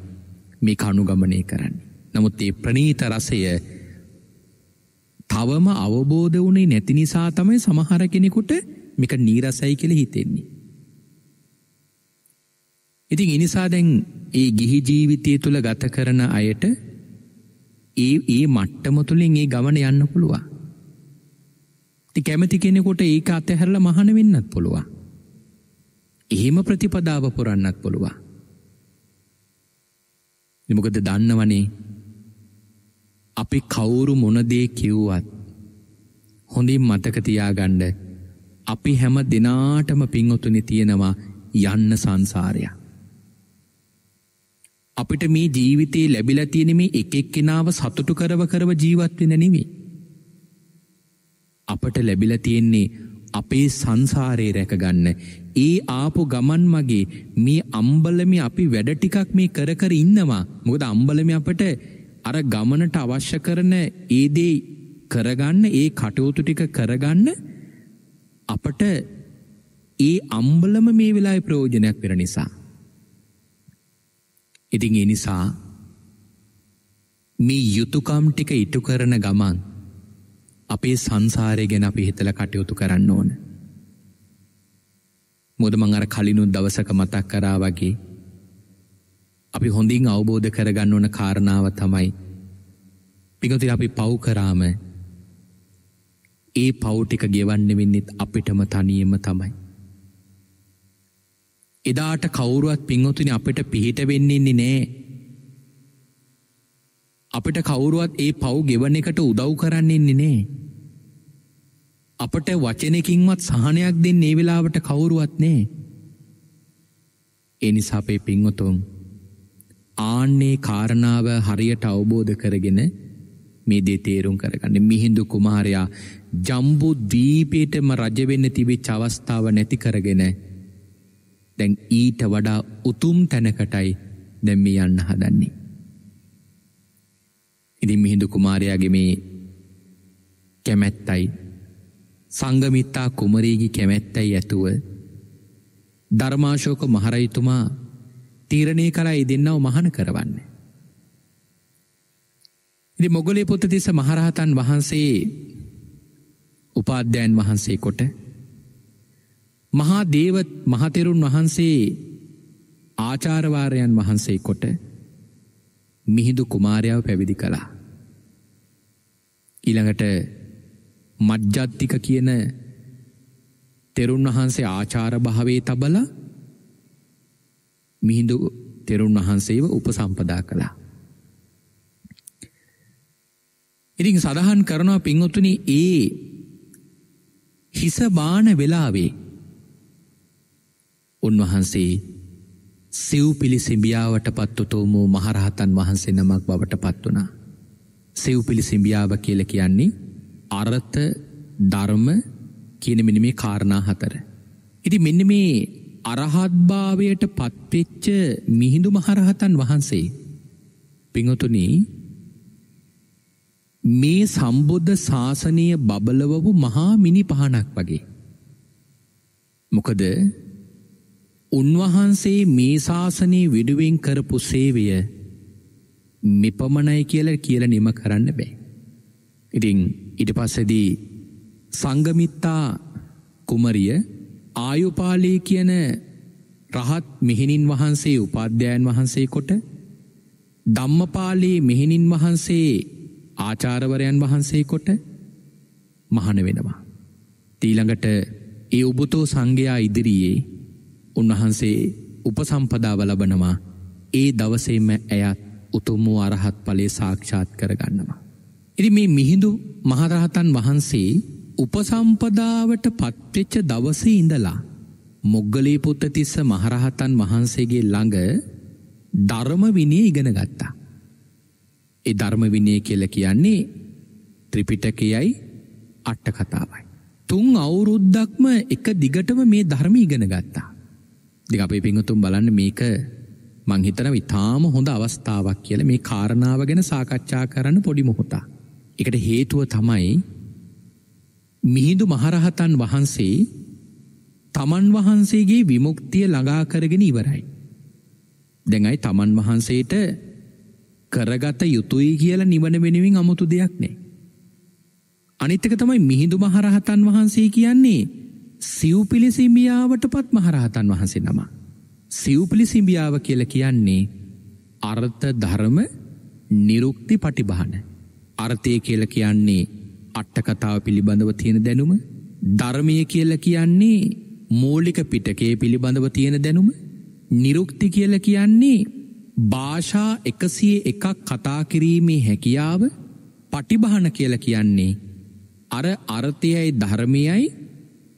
මේක අනුගමනය කරන්නේ. නමුත් මේ ප්‍රණීත රසය තවම අවබෝධ වුණේ නැති නිසා තමයි සමහර කෙනෙකුට මේක නීරසයි කියලා හිතෙන්නේ. ඉතින් ඒ නිසා දැන් ඒ ගිහි ජීවිතය තුළ ගත කරන අයට ඒ ඒ මට්ටම තුලින් ඒ ගමන යන්න පුළුවන්. ඉතින් කැමති කෙනෙකුට ඒක අතහැරලා මහාන වෙන්නත් පුළුවන්. එහෙම ප්‍රතිපදාව පුරන්නත් පුළුවන්. මොකද දන්නවනේ අපි කවුරු මොන දේ කිව්වත් හොඳින් මතක තියාගන්න අපි හැම දිනාටම පිංඔතුනි තියෙනවා යන්න සංසාරය. අපිට මේ ජීවිතේ ලැබිලා තියෙන මේ එක එක්කෙනාව සතුටු කරව කරව ජීවත් වෙන නෙමෙයි. අපට ලැබිලා තියෙන්නේ අපේ සංසාරේ රැකගන්න ඒ ආපු ගමන් මගේ මේ අම්බලමේ අපි වැඩ ටිකක් මේ කර කර ඉන්නවා. මොකද අම්බලමේ අපට අර ගමනට අවශ්‍ය කරන ඒ දේ කරගන්න ඒ කටයුතු ටික කරගන්න අපට ඒ අම්බලම මේ වෙලාවේ ප්‍රයෝජනයක් වෙන නිසා. ඉතින් ඒ නිසා මේ යුතුයකම් ටික ඉටු කරන ගමන් අපේ සංසාරය ගැන අපි හිතලා කටයුතු කරන්න ඕන. මොකද මම අර කලිනුත් දවසක මතක් කරා වගේ අපි හොඳින් අවබෝධ කරගන්න ඕන කාරණාව තමයි පිටුතින් අපි පව් කරාම ඒ පව් ටික ගෙවන්න වෙන්නේත් අපිටම තනියම තමයි. එදාට කවුරුවත් පිටුතින් අපිට පිහිට වෙන්නේ නෑ. අපිට කවුරුවත් ඒ පව් ගෙවන එකට උදව් කරන්නේ නෑ. අපට වචනකින්වත් සහනයක් දෙන්න මේ වෙලාවට කවුරුවත් නෑ. ඒ නිසා අපේ පිංඔතුන් ආන්නේ කාරණාව හරියට අවබෝධ කරගෙන මේ දේ තේරුම් කරගන්න. මිහිඳු කුමාරයා ජම්බු දීපේටම රජ වෙන්න තිබිච්ච අවස්ථාව නැති කරගෙන දැන් ඊට වඩා උතුම් තැනකටයි දැන් මේ යන්න හදන්නේ. ඉතින් මිහිඳු කුමාරයාගේ මේ කැමැත්තයි සංගමිත්තා කුමරීගේ කැමැත්තයි ඇතුව ධර්මාශෝක මහරජතුමා තීරණය කරලා ඒ දෙන්නව මහාන කරවන්න. ඉතින් මොග්ගලී පුත්තිස්ස මහරහතන් වහන්සේ උපාධ්‍යයන් වහන්සේ කොට මහා දේව මහතෙරුන් වහන්සේ ආචාර්යවරයන් වහන්සේ කොට මිහිඳු කුමාරයාව පැවිදි කළා. ඊළඟට මජ්ජත්තික කියන තෙරුන් වහන්සේ ආචාර භාවයේ තබලා මිහිඳු තෙරුන් වහන්සේව උපසම්පදා කළා. ඉතින් සදහන් කරනවා පින්ඔතුනි ඒ හිස බාන වෙලාවේ උන්වහන්සේ සිව්පිලි සිඹියාවට පත් උතුම් වූ මහරහතන් වහන්සේ නමක් බවට පත් වුණා. සිව්පිලි සිඹියාව කියලා කියන්නේ අර්ථ ධර්ම කියන මෙන්න මේ කාරණා හතර. ඉතින් මෙන්න මේ අරහත් භාවයට පත්වෙච්ච මිහිඳු මහරහතන් වහන්සේ පිංඔතුනි මේ සම්බුද්ධ ශාසනය බබලවපු මහා මිනි පහනක් වගේ. මොකද උන්වහන්සේ මේ ශාසනය විඩුවෙන් කරපු සේවය මෙපමණයි කියලා කියලා නිම කරන්න බෑ. ඉතින් ඊට පස්සේදී සංගමිත්තා කුමරිය ආයුපාලී කියන රහත් මෙහෙණින් වහන්සේ උපාධ්‍යායන් වහන්සේ කොට ධම්මපාලී මෙහෙණින් වහන්සේ ආචාර්යවරයන් වහන්සේ කොට මහාන වෙනවා. ඊළඟට ඒ උබුතෝ සංඝයා ඉදිරියේ උන්වහන්සේ උපසම්පදාව ලබනවා. ඒ දවසේම එයත් උතුම් වූ අරහත් ඵලයේ සාක්ෂාත් කරගන්නවා. ඉතින් මේ මිහිඳු මහරහතන් වහන්සේ උපසම්පදාවට පත්වෙච්ච දවසේ ඉඳලා මොග්ගලී පුත්තතිස්ස මහරහතන් වහන්සේගේ ළඟ ධර්ම විනය ඉගෙන ගත්තා. ඒ ධර්ම විනය කියලා කියන්නේ ත්‍රිපිටකයයි අට කතාවයි. තුන් අවුරුද්දක්ම එක දිගටම මේ ධර්ම ඉගෙන ගත්තා. ඉතින් අපේ පින්වතුන් බලන්න මේක මං හිතනවා ඉතාම හොඳ අවස්ථාවක් කියලා මේ කාරණාව ගැන සාකච්ඡා කරන්න පොඩි මොහොතක්. ඒකට හේතුව තමයි මිහිඳු මහරහතන් වහන්සේ තමන් වහන්සේගේ විමුක්තිය ළඟා කරගෙන ඉවරයි. දැන් අයි තමන් වහන්සේට කරගත යුතුයි කියලා නිවන වෙනුවෙන් අමුතු දෙයක් නැහැ. අනිත් එක තමයි මිහිඳු මහරහතන් වහන්සේ කියන්නේ සිව්පිලිසිඹියාවටපත් මහරහතන් වහන්සේ නම. සිව්පිලිසිඹියාව කියලා කියන්නේ අර්ථ ධර්ම නිරුක්ති පටිභාන. අර්ථය කියලා කියන්නේ අට කතාව පිළිබඳව තියෙන දැනුම. ධර්මය කියලා කියන්නේ මූලික පිටකයේ පිළිබඳව තියෙන දැනුම. නිරුක්ති කියලා කියන්නේ භාෂා එකසිය එකක් කතා කිරීමේ හැකියාව. පටිභාන කියලා කියන්නේ අර අර්ථයයි ධර්මයයි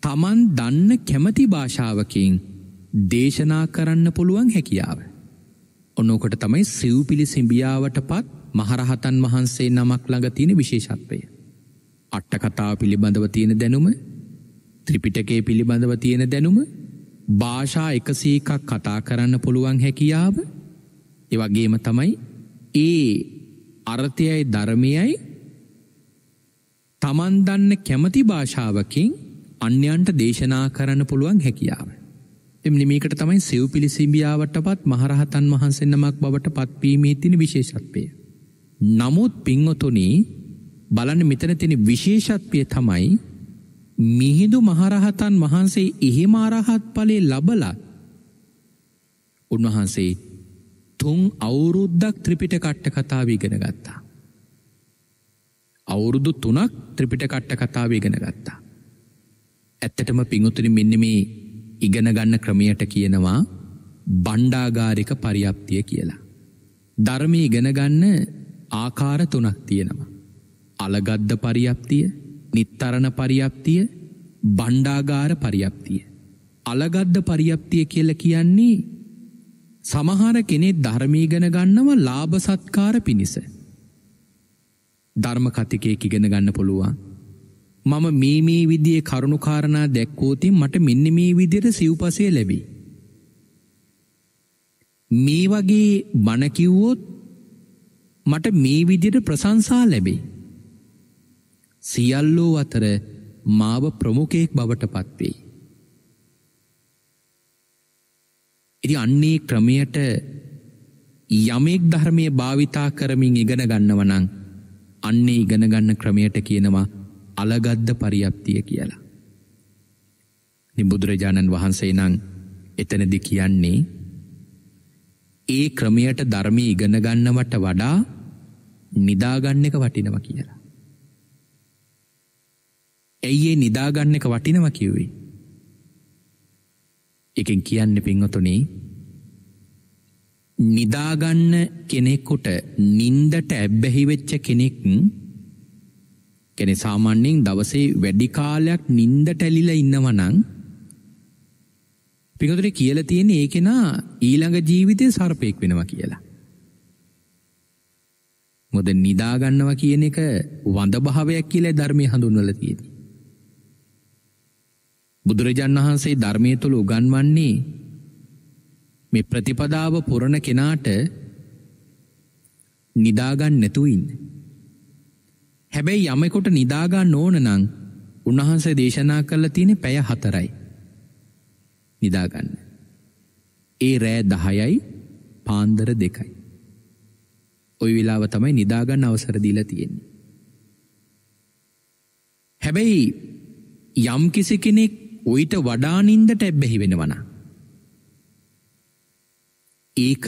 තමන් දන්න කැමති භාෂාවකින් දේශනා කරන්න පුළුවන් හැකියාව. ඔන්නෝකට තමයි සිව්පිලිසිඹියාවටපත් මහරහතන් වහන්සේ නමක් ළඟ තියෙන විශේෂත්වය. අට කතාව පිළිබඳව තියෙන දැනුම, ත්‍රිපිටකය පිළිබඳව තියෙන දැනුම, භාෂා එකසිය එකක් කතා කරන්න පුළුවන් හැකියාව. ඒ වගේම තමයි ඒ අර්ථයයි ධර්මයයි තමන් දන්න කැමති භාෂාවකින් අන්‍යයන්ට දේශනා කරන්න පුළුවන් හැකියාව. එම්නි මේකට තමයි සිව්පිලිසිඹියාවටපත් මහරහතන් වහන්සේ නමක් බවට පත්වීමේ තියෙන විශේෂත්වය. නමුත් පින්වතුනි බලන්න මෙතන තියෙන විශේෂත්වය තමයි මිහිඳු මහරහතන් වහන්සේ එහෙම අරහත් ඵලයේ ලබලා උන්වහන්සේ තුන් අවුරුද්දක් ත්‍රිපිටක අට කතාව ඉගෙන ගත්තා. අවුරුදු තුනක් ත්‍රිපිටක අට කතාව ඉගෙන ගත්තා. ඇත්තටම පින්වතුනි මෙන්න මේ ඉගෙන ගන්න ක්‍රමයට කියනවා බණ්ඩාගාරික පරියාප්තිය කියලා. ධර්මයේ ඉගෙන ගන්න ආකාර තුනක් තියෙනවා. අලගද්ද පරියාප්තිය, නිත්තරණ පරියාප්තිය, බණ්ඩාගාර පරියාප්තිය. අලගද්ද පරියාප්තිය කියලා කියන්නේ සමහර කෙනෙක් ධර්මයේ ඉගෙන ගන්නවා ලාභ සත්කාර පිණිස. ධර්ම කතිකයක ඉගෙන ගන්න පුළුවන්. මම මේ මේ විදිහේ කරුණු කාරණා දැක්වෝතින් මට මෙන්න මේ විදිහට සිව්පසය ලැබි. මේ වගේ බණ කිව්වොත් මට මේ විදිහට ප්‍රශංසා ලැබේ. සියල්ලෝ අතර මාව ප්‍රමුඛයෙක් බවට පත් වෙයි. ඉතින් අන්නේ ක්‍රමයට යමෙක් ධර්මයේ භාවිතා කරමින් ඉගෙන ගන්නව නම් අන්නේ ඉගෙන ගන්න ක්‍රමයට කියනවා අලගද්ද පරියාප්තිය කියලා. බුදුරජාණන් වහන්සේ නම් එතනදී කියන්නේ ඒ ක්‍රමයට ධර්මයේ ඉගෙන ගන්නවට වඩා නිදා ගන්න එක වටිනවා කියලා. ඇයි ඒ නිදා ගන්න එක වටිනවා කිව්වේ? ඒකෙන් කියන්නේ පින්වතුනි නිදා ගන්න කෙනෙකුට නින්දට ඇබ්බැහි වෙච්ච කෙනෙක් කෙනෙ සාමාන්‍යයෙන් දවසේ වැඩි කාලයක් නින්දට ඇලිලා ඉන්නවා නම් පිටුතරේ කියලා තියෙන්නේ ඒ කෙනා ඊළඟ ජීවිතේ සර්පෙක් වෙනවා කියලා. මොකද නිදා ගන්නවා කියන එක වඳ භාවයක් කියලා ධර්මයේ හඳුන්වලා තියෙන්නේ. බුදුරජාණන් වහන්සේ ධර්මයේ තුල උගන්වන්නේ මේ ප්‍රතිපදාව පුරන කෙනාට නිදා ගන්න නැතුව ඉන්න. හැබැයි යමෙකුට නිදා ගන්න ඕන නම් උන්වහන්සේ දේශනා කළා තියෙන්නේ පැය හතරයි නිදා ගන්න. ඒ රෑ දහයයි පාන්දර දෙකයි. ওই වෙලාව තමයි නිදා ගන්න අවසර දීලා තියෙන්නේ. හැබැයි යම් කිසි කෙනෙක් උවිත වඩා නින්දට ඇබ්බැහි වෙනවා නම් ඒක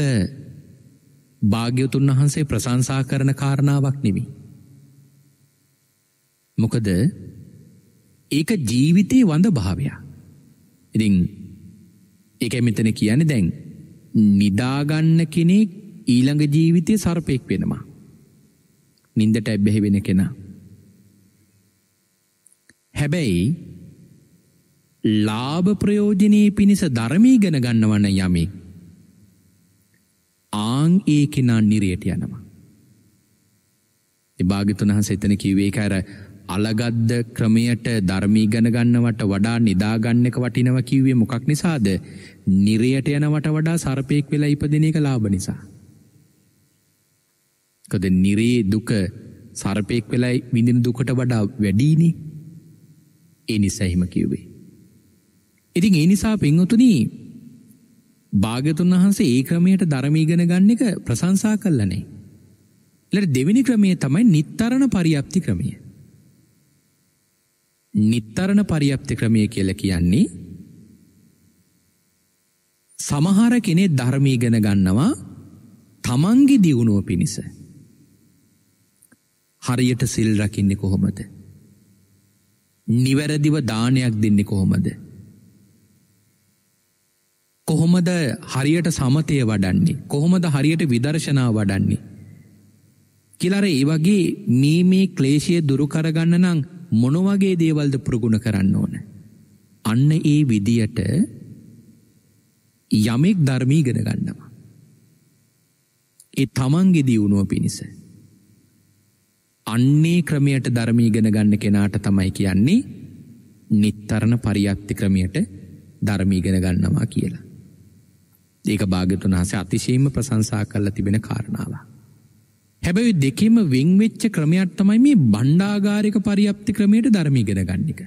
භාග්‍යවතුන් වහන්සේ ප්‍රශංසා කරන කාරණාවක් නෙමෙයි. මොකද ඒක ජීවිතේ වඳ භාවයක්. ඉතින් ඒකයි මෙතන කියන්නේ දැන් නිදා ගන්න කෙනෙක් ඊළඟ ජීවිතේ සර්පෙක් වෙනවා. නින්දට ඇබ්බැහි වෙන කෙනා. හැබැයි ලාභ ප්‍රයෝජනේ පිණිස ධර්මී ගණ ගන්නවන යමෙක් ආන් ඒ කෙනා නිරයට යනවා. ඒ භාග්‍යවතුන් වහන්සේ එතන කිව්වේ ඒක අර අලගද්ද ක්‍රමයට ධර්ම ඉගෙන ගන්නවට වඩා නිදා ගන්න එක වටිනවා කිව්වේ මොකක් නිසාද? නිරයට යනවට වඩා සර්පෙක් වෙලා ඉපදෙන එක ලාභ නිසා. මොකද නිරේ දුක සර්පෙක් වෙලා විඳින දුකට වඩා වැඩිනේ. ඒ නිසා හිම කිව්වේ. ඉතින් ඒ නිසා පින්වතුනි භාග්‍යවතුන් වහන්සේ ඒ ක්‍රමයට ධර්ම ඉගෙන ගන්න එක ප්‍රශංසා කළා නේ. ඊළඟ දෙවෙනි ක්‍රමය තමයි නිත්තරණ පරියාප්ති ක්‍රමය. නිත්තරණ පරියාප්ති ක්‍රමය කියලා කියන්නේ සමහර කෙනෙක් ධර්ම ඉගෙන ගන්නවා තමන්ගේ දියුණුව පිණිස. හරියට සිල් රකින්නේ කොහොමද? නිවැරදිව දානයක් දෙන්නේ කොහොමද? කොහොමද හරියට සමතය වඩන්නේ? කොහොමද හරියට විදර්ශනා වඩන්නේ? කියලා ඒ වගේ මේ මේ ක්ලේශය දුරු කරගන්න නම් මොන වගේ දේවල්ද ප්‍රගුණ කරන්න ඕන? අන්න ඒ විදියට යමෙක් ධර්ම ඉගෙන ගන්නවා. ඒ තමන්ගේ දියුණුව පිණිස. අන්නේ ක්‍රමයට ධර්ම ඉගෙන ගන්න කෙනාට තමයි කියන්නේ නිත්තරණ පරියාප්ති ක්‍රමයට ධර්ම ඉගෙන ගන්නවා කියලා. ඒක භාග්‍යවතුන් වහන්සේ අතිශයින්ම ප්‍රශංසා කරලා තිබෙන කාරණාවක්. හැබැයි දෙකෙම වෙන් වෙච්ච ක්‍රමයක් තමයි මේ බණ්ඩාගාරික පරියාප්ති ක්‍රමයට ධර්ම ඉගෙන ගන්න එක.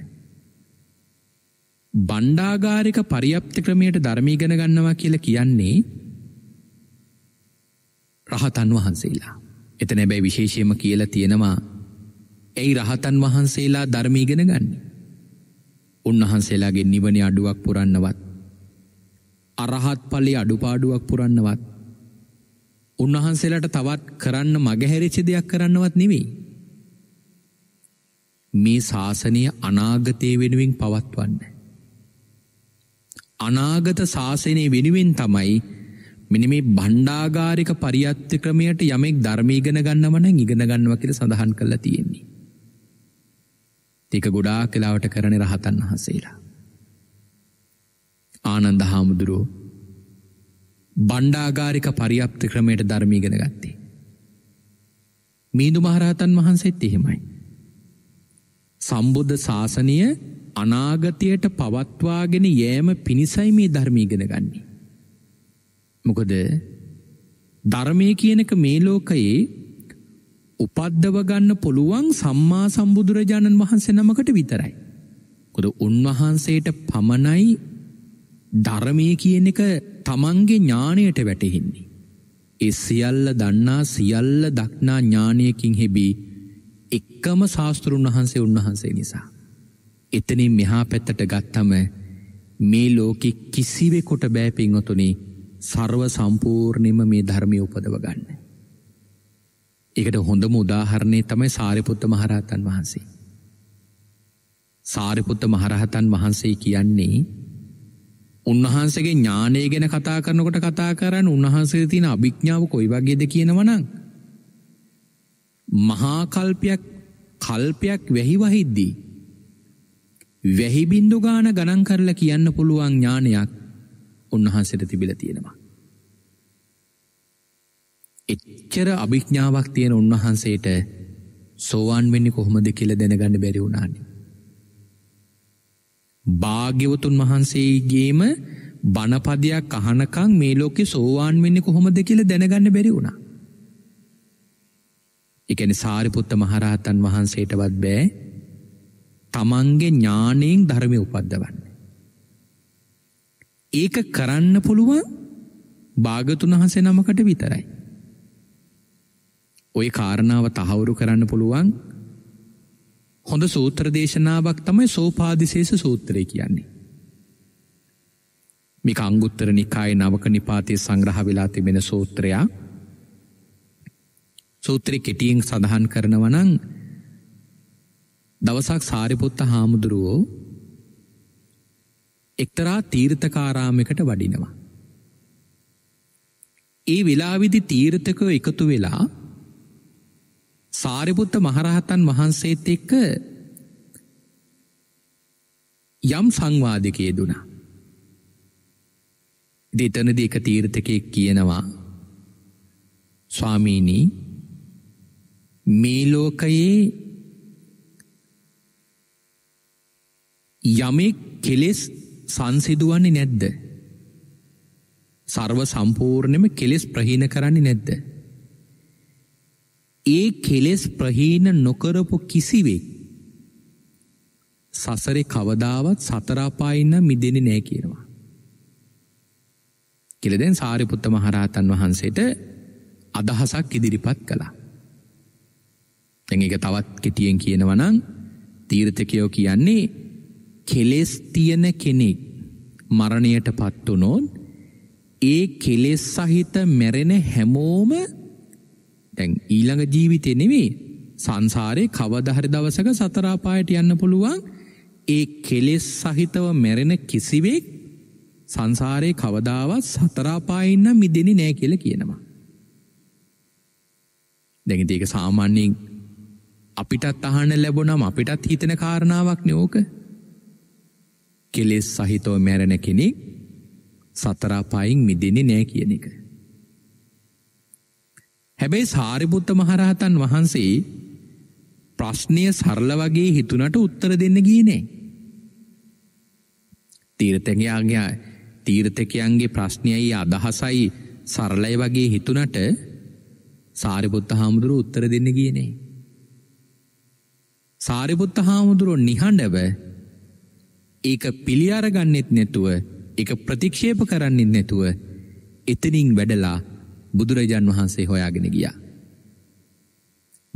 බණ්ඩාගාරික පරියාප්ති ක්‍රමයට ධර්ම ඉගෙන ගන්නවා කියලා කියන්නේ රහතන් වහන්සේලා. එතන හැබැයි විශේෂයෙන්ම කියලා තියෙනවා ඇයි රහතන් වහන්සේලා ධර්ම ඉගෙන ගන්නේ? උන්වහන්සේලාගේ නිවනේ අඩුවක් පුරන්නවත් අරහත් ඵලයේ අඩුපාඩුවක් පුරන්නවත් උන්වහන්සේලාට තවත් කරන්න මගහැරිච්ච දෙයක් කරන්නවත් නෙවෙයි. මේ ශාසනය අනාගතයේ වෙනුවෙන් පවත්වන්න. අනාගත ශාසනය වෙනුවෙන් තමයි මෙන්න මේ භණ්ඩාගාරික පරියාප්ති ක්‍රමයට යමෙක් ධර්ම ඉගෙන ගන්නව නම් ඉගෙන ගන්නවා කියලා සඳහන් කරලා තියෙන්නේ. ඒක ගොඩාක් වෙලාවට කරන්නේ රහතන් වහන්සේලා. ආනන්ද හාමුදුරුවෝ බණ්ඩාගාරික පරියාප්ති ක්‍රමයට ධර්ම ඉගෙන ගත්තේ. මිහිඳු මහරහතන් වහන්සේත් එහෙමයි. සම්බුද්ධ ශාසනය අනාගතයට පවත්වාගෙන යෑම පිණිසයි මේ ධර්ම ඉගෙන ගන්නෙ. මොකද ධර්මයේ කියනක මේ ලෝකයේ උපද්දව ගන්න පුළුවන් සම්මා සම්බුදුරජාණන් වහන්සේ නමකට විතරයි. මොකද උන්වහන්සේට පමණයි ධර්මයේ කියන එක තමන්ගේ ඥාණයට වැටෙන්නේ. ඒ සියල්ල දන්නා සියල්ල දක්නා ඥාණයකින් හෙබි එකම ශාස්ත්‍රුන් වහන්සේ උන්වහන්සේ නිසා. එතනින් මෙහා පැත්තට ගත්තම මේ ලෝකෙ කිසිවෙකුට බෑ පින්වතුනි ਸਰව සම්පූර්ණයෙන්ම මේ ධර්මය උපදව ගන්න. ඒකට හොඳම උදාහරණේ තමයි සාරිපුත්ත මහරහතන් වහන්සේ. සාරිපුත්ත මහරහතන් වහන්සේ කියන්නේ උන්වහන්සේගේ ඥානය ගැන කතා කරනකොට කතා කරන උන්වහන්සේ තියෙන අභිඥාව කොයි වගේද කියනවා නම් මහා කල්පයක් කල්පයක් වෙහි වහිද්දී වෙහි බින්දු ගාන ගණන් කරලා කියන්න පුළුවන් ඥානයක් උන්වහන්සේට තිබිලා තියෙනවා. එච්චර අභිඥාවක් තියෙන උන්වහන්සේට සෝවාන් වෙන්නේ කොහොමද කියලා දැනගන්න බැරි වුණානේ. භාග්‍යවතුන් වහන්සේගේම බණපදයක් අහනකම් මේ ලෝකේ සෝවාන් වෙන්නේ කොහොමද කියලා දැනගන්න බැරි වුණා. ඒ කියන්නේ සාරිපුත්ත මහරහතන් වහන්සේටවත් බෑ තමන්ගේ ඥාණයෙන් ධර්මය උපද්දවන්න. ඒක කරන්න පුළුවන් භාග්‍යවතුන් වහන්සේ නමකට විතරයි. ඔය කාරණාව තහවුරු කරන්න පුළුවන් හොඳ සූත්‍ර දේශනාවක් තමයි සෝපාදිශේෂ සූත්‍රය කියන්නේ. මේක අංගුත්තර නිකායේ නවක නිපාතයේ සංග්‍රහ වෙලා තිබෙන සූත්‍රයක්. සූත්‍රෙ කෙටියෙන් සඳහන් කරනවා නම් දවසක් සාරිපුත්ත හාමුදුරුවෝ එක්තරා තීර්ථකාරාමයකට වඩිනවා. ඒ වෙලාවේදී තීර්ථකෝ එකතු වෙලා සාරිපුත්ත මහරහතන් වහන්සේත් එක්ක යම් සංවාදයක යෙදුණා. එතනදී එක තීර්ථකෙක් කියනවා, ස්වාමීනි, මේ ලෝකයේ යමෙක් කෙලෙස් සංසිඳුවන්නේ නැද්ද? සර්ව සම්පූර්ණයෙන්ම කෙලෙස් ප්‍රහීන කරන්නේ නැද්ද? ඒ කෙලෙස් ප්‍රහීන නොකරපු කිසිවෙක් සසරේ කවදාවත් සතර අපායින් මිදෙන්නේ නැහැ කියනවා. කියලා දැන් සාරිපුත්ත මහරහතන් වහන්සේට අදහසක් ඉදිරිපත් කළා. දැන් ඒක තවත් කෙටියෙන් කියනවා නම් තීර්ථකයෝ කියන්නේ කෙලෙස් තියෙන කෙනෙක් මරණයටපත් වුණොත් ඒ කෙලෙස් සහිත මැරෙන හැමෝම දැන් ඊළඟ ජීවිතේ නෙවෙයි සංසාරේ කවදා හරි දවසක සතර අපායට යන්න පුළුවන්. ඒ කෙලෙස් සහිතව මැරෙන කිසිවෙක් සංසාරේ කවදාවත් සතර අපායින් මිදෙන්නේ නැහැ කියලා කියනවා. දැන් ඒක සාමාන්‍යයෙන් අපිටත් අහන්න ලැබුණාම අපිටත් හිතෙන කාරණාවක් නේ ඕක. කෙලෙස් සහිතව මැරෙන කෙනෙක් සතර අපායින් මිදෙන්නේ නැහැ කියන එක. හැබැයි සාරිපුත්ත මහරහතන් වහන්සේ ප්‍රශ්නය සරල වගේ හිතුණට උත්තර දෙන්න ගියේ නැහැ. තීර්ථකයන්ගේ තීර්ථකයන්ගේ ප්‍රශ්නයයි අදහසයි සරලයි වගේ හිතුණට සාරිපුත්ත හාමුදුරුවෝ උත්තර දෙන්න ගියේ නැහැ. සාරිපුත්ත හාමුදුරුවෝ නිහඬව ඒක පිළි අරගන්නෙත් නැතුව, ඒක ප්‍රතික්ෂේප කරන්නෙත් නැතුව එතනින් වැඩලා බුදුරජාන් වහන්සේ හොයාගෙන ගියා.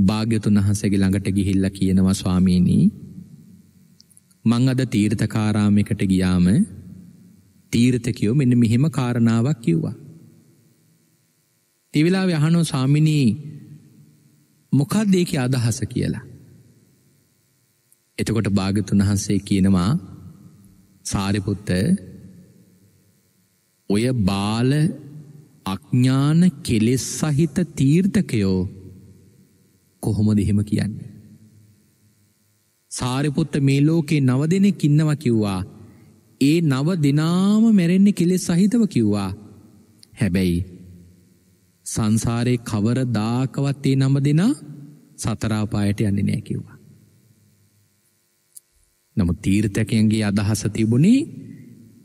භාග්‍යතුන් වහන්සේගේ ළඟට ගිහිල්ලා කියනවා, ස්වාමීනි, මං අද තීර්ථකාරාමයකට ගියාම තීර්ථකයෝ මෙන්න මෙහෙම කාරණාවක් කිව්වා. ඒ වෙලාවේ අහනෝ, ස්වාමිනී, මොකක්ද ඒකේ අදහස කියලා. එතකොට භාග්‍යවතුන් වහන්සේ කියනවා, සාරිපුත්ත, ඔය බාල අඥාන කෙලෙස් සහිත තීර්ථකයෝ කොහොමද එහෙම කියන්නේ? සාරිපුත්ත, මේ ලෝකේ නව දෙනෙක් ඉන්නවා කිව්වා. ඒ නව දෙනාම මැරෙන්නේ කෙලෙස් සහිතව කිව්වා. හැබැයි සංසාරේ කවරදාකවත් ඒ නම දෙනා සතර අපායට යන්නේ නැහැ කිව්වා. නමුත් තීර්ථකයන්ගේ අදහස තිබුණේ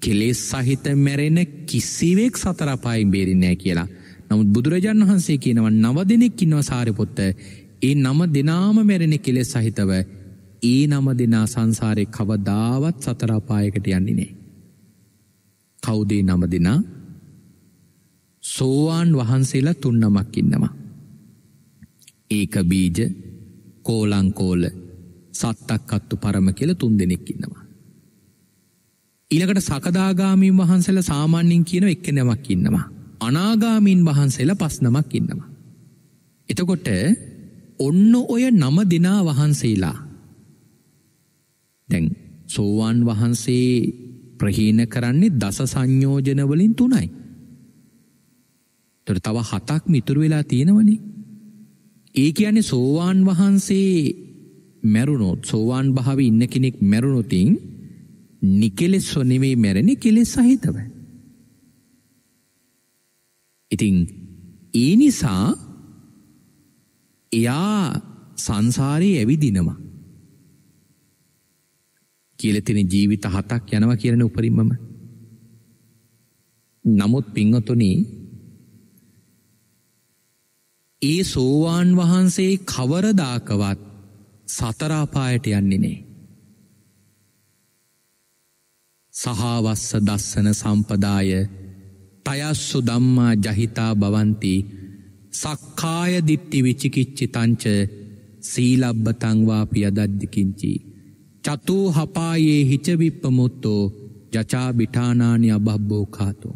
කෙලෙස් සහිත මැරෙන කිසිවෙක් සතර අපායෙන් බේරෙන්නේ නැහැ කියලා. නමුත් බුදුරජාණන් වහන්සේ කියනවා, නව දෙනෙක් ඉන්නවා සාරිපුත්ත. ඒ නම දෙනාම මැරෙන්නේ කෙලෙස් සහිතව. ඒ නම දෙනා සංසාරේ කවදාවත් සතර අපායකට යන්නේ නැහැ. කවුද ඒ නම දෙනා? සෝවාන් වහන්සේලා තුන් නමක් ඉන්නවා. ඒක බීජ, කෝලංකෝල, සත්තක්කත්තු පරම කියලා තුන් දෙනෙක් ඉන්නවා. ඊළඟට සකදාගාමීන් වහන්සේලා සාමාන්‍යයෙන් කියන එක නමක් ඉන්නවා. අනාගාමීන් වහන්සේලා පස් නමක් ඉන්නවා. එතකොට ඔන්න ඔය නම දෙනා වහන්සේලා දැන් සෝවාන් වහන්සේ ප්‍රහීන කරන්නේ දස සංයෝජන වලින් තුනයි. ඒතර තව හතක් මිතුරු වෙලා තියෙනවනේ. ඒ කියන්නේ සෝවාන් වහන්සේ මැරුණොත්, සෝවාන් භාවයේ ඉන්න කෙනෙක් මැරුණොත් නිකලෙස්ව නෙවෙයි මැරෙන්නේ, කෙලෙස් සහිතව. ඉතින් ඒ නිසා එයා සංසාරේ ඇවිදිනවා. කියලා තියෙන ජීවිත හතක් යනවා කියන උපරිමම. නමුත් පින්වතුනි, ඒ සෝවාන් වහන්සේ කවරදාකවත් සතර අපායට යන්නේ නැහැ. සහවස්ස දස්සන සම්පදාය, තයස්සු ධම්මා ජහිතා භවಂತಿ, සක්කාය දිට්ඨි විචිකිච්ඡිතංච සීලබ්බතං වාපි යදද්දිකින්චි චතෝ හපායේ හිච විප්පමුත්තෝ යචා බිඨානානි අබබ්බෝ කාතෝ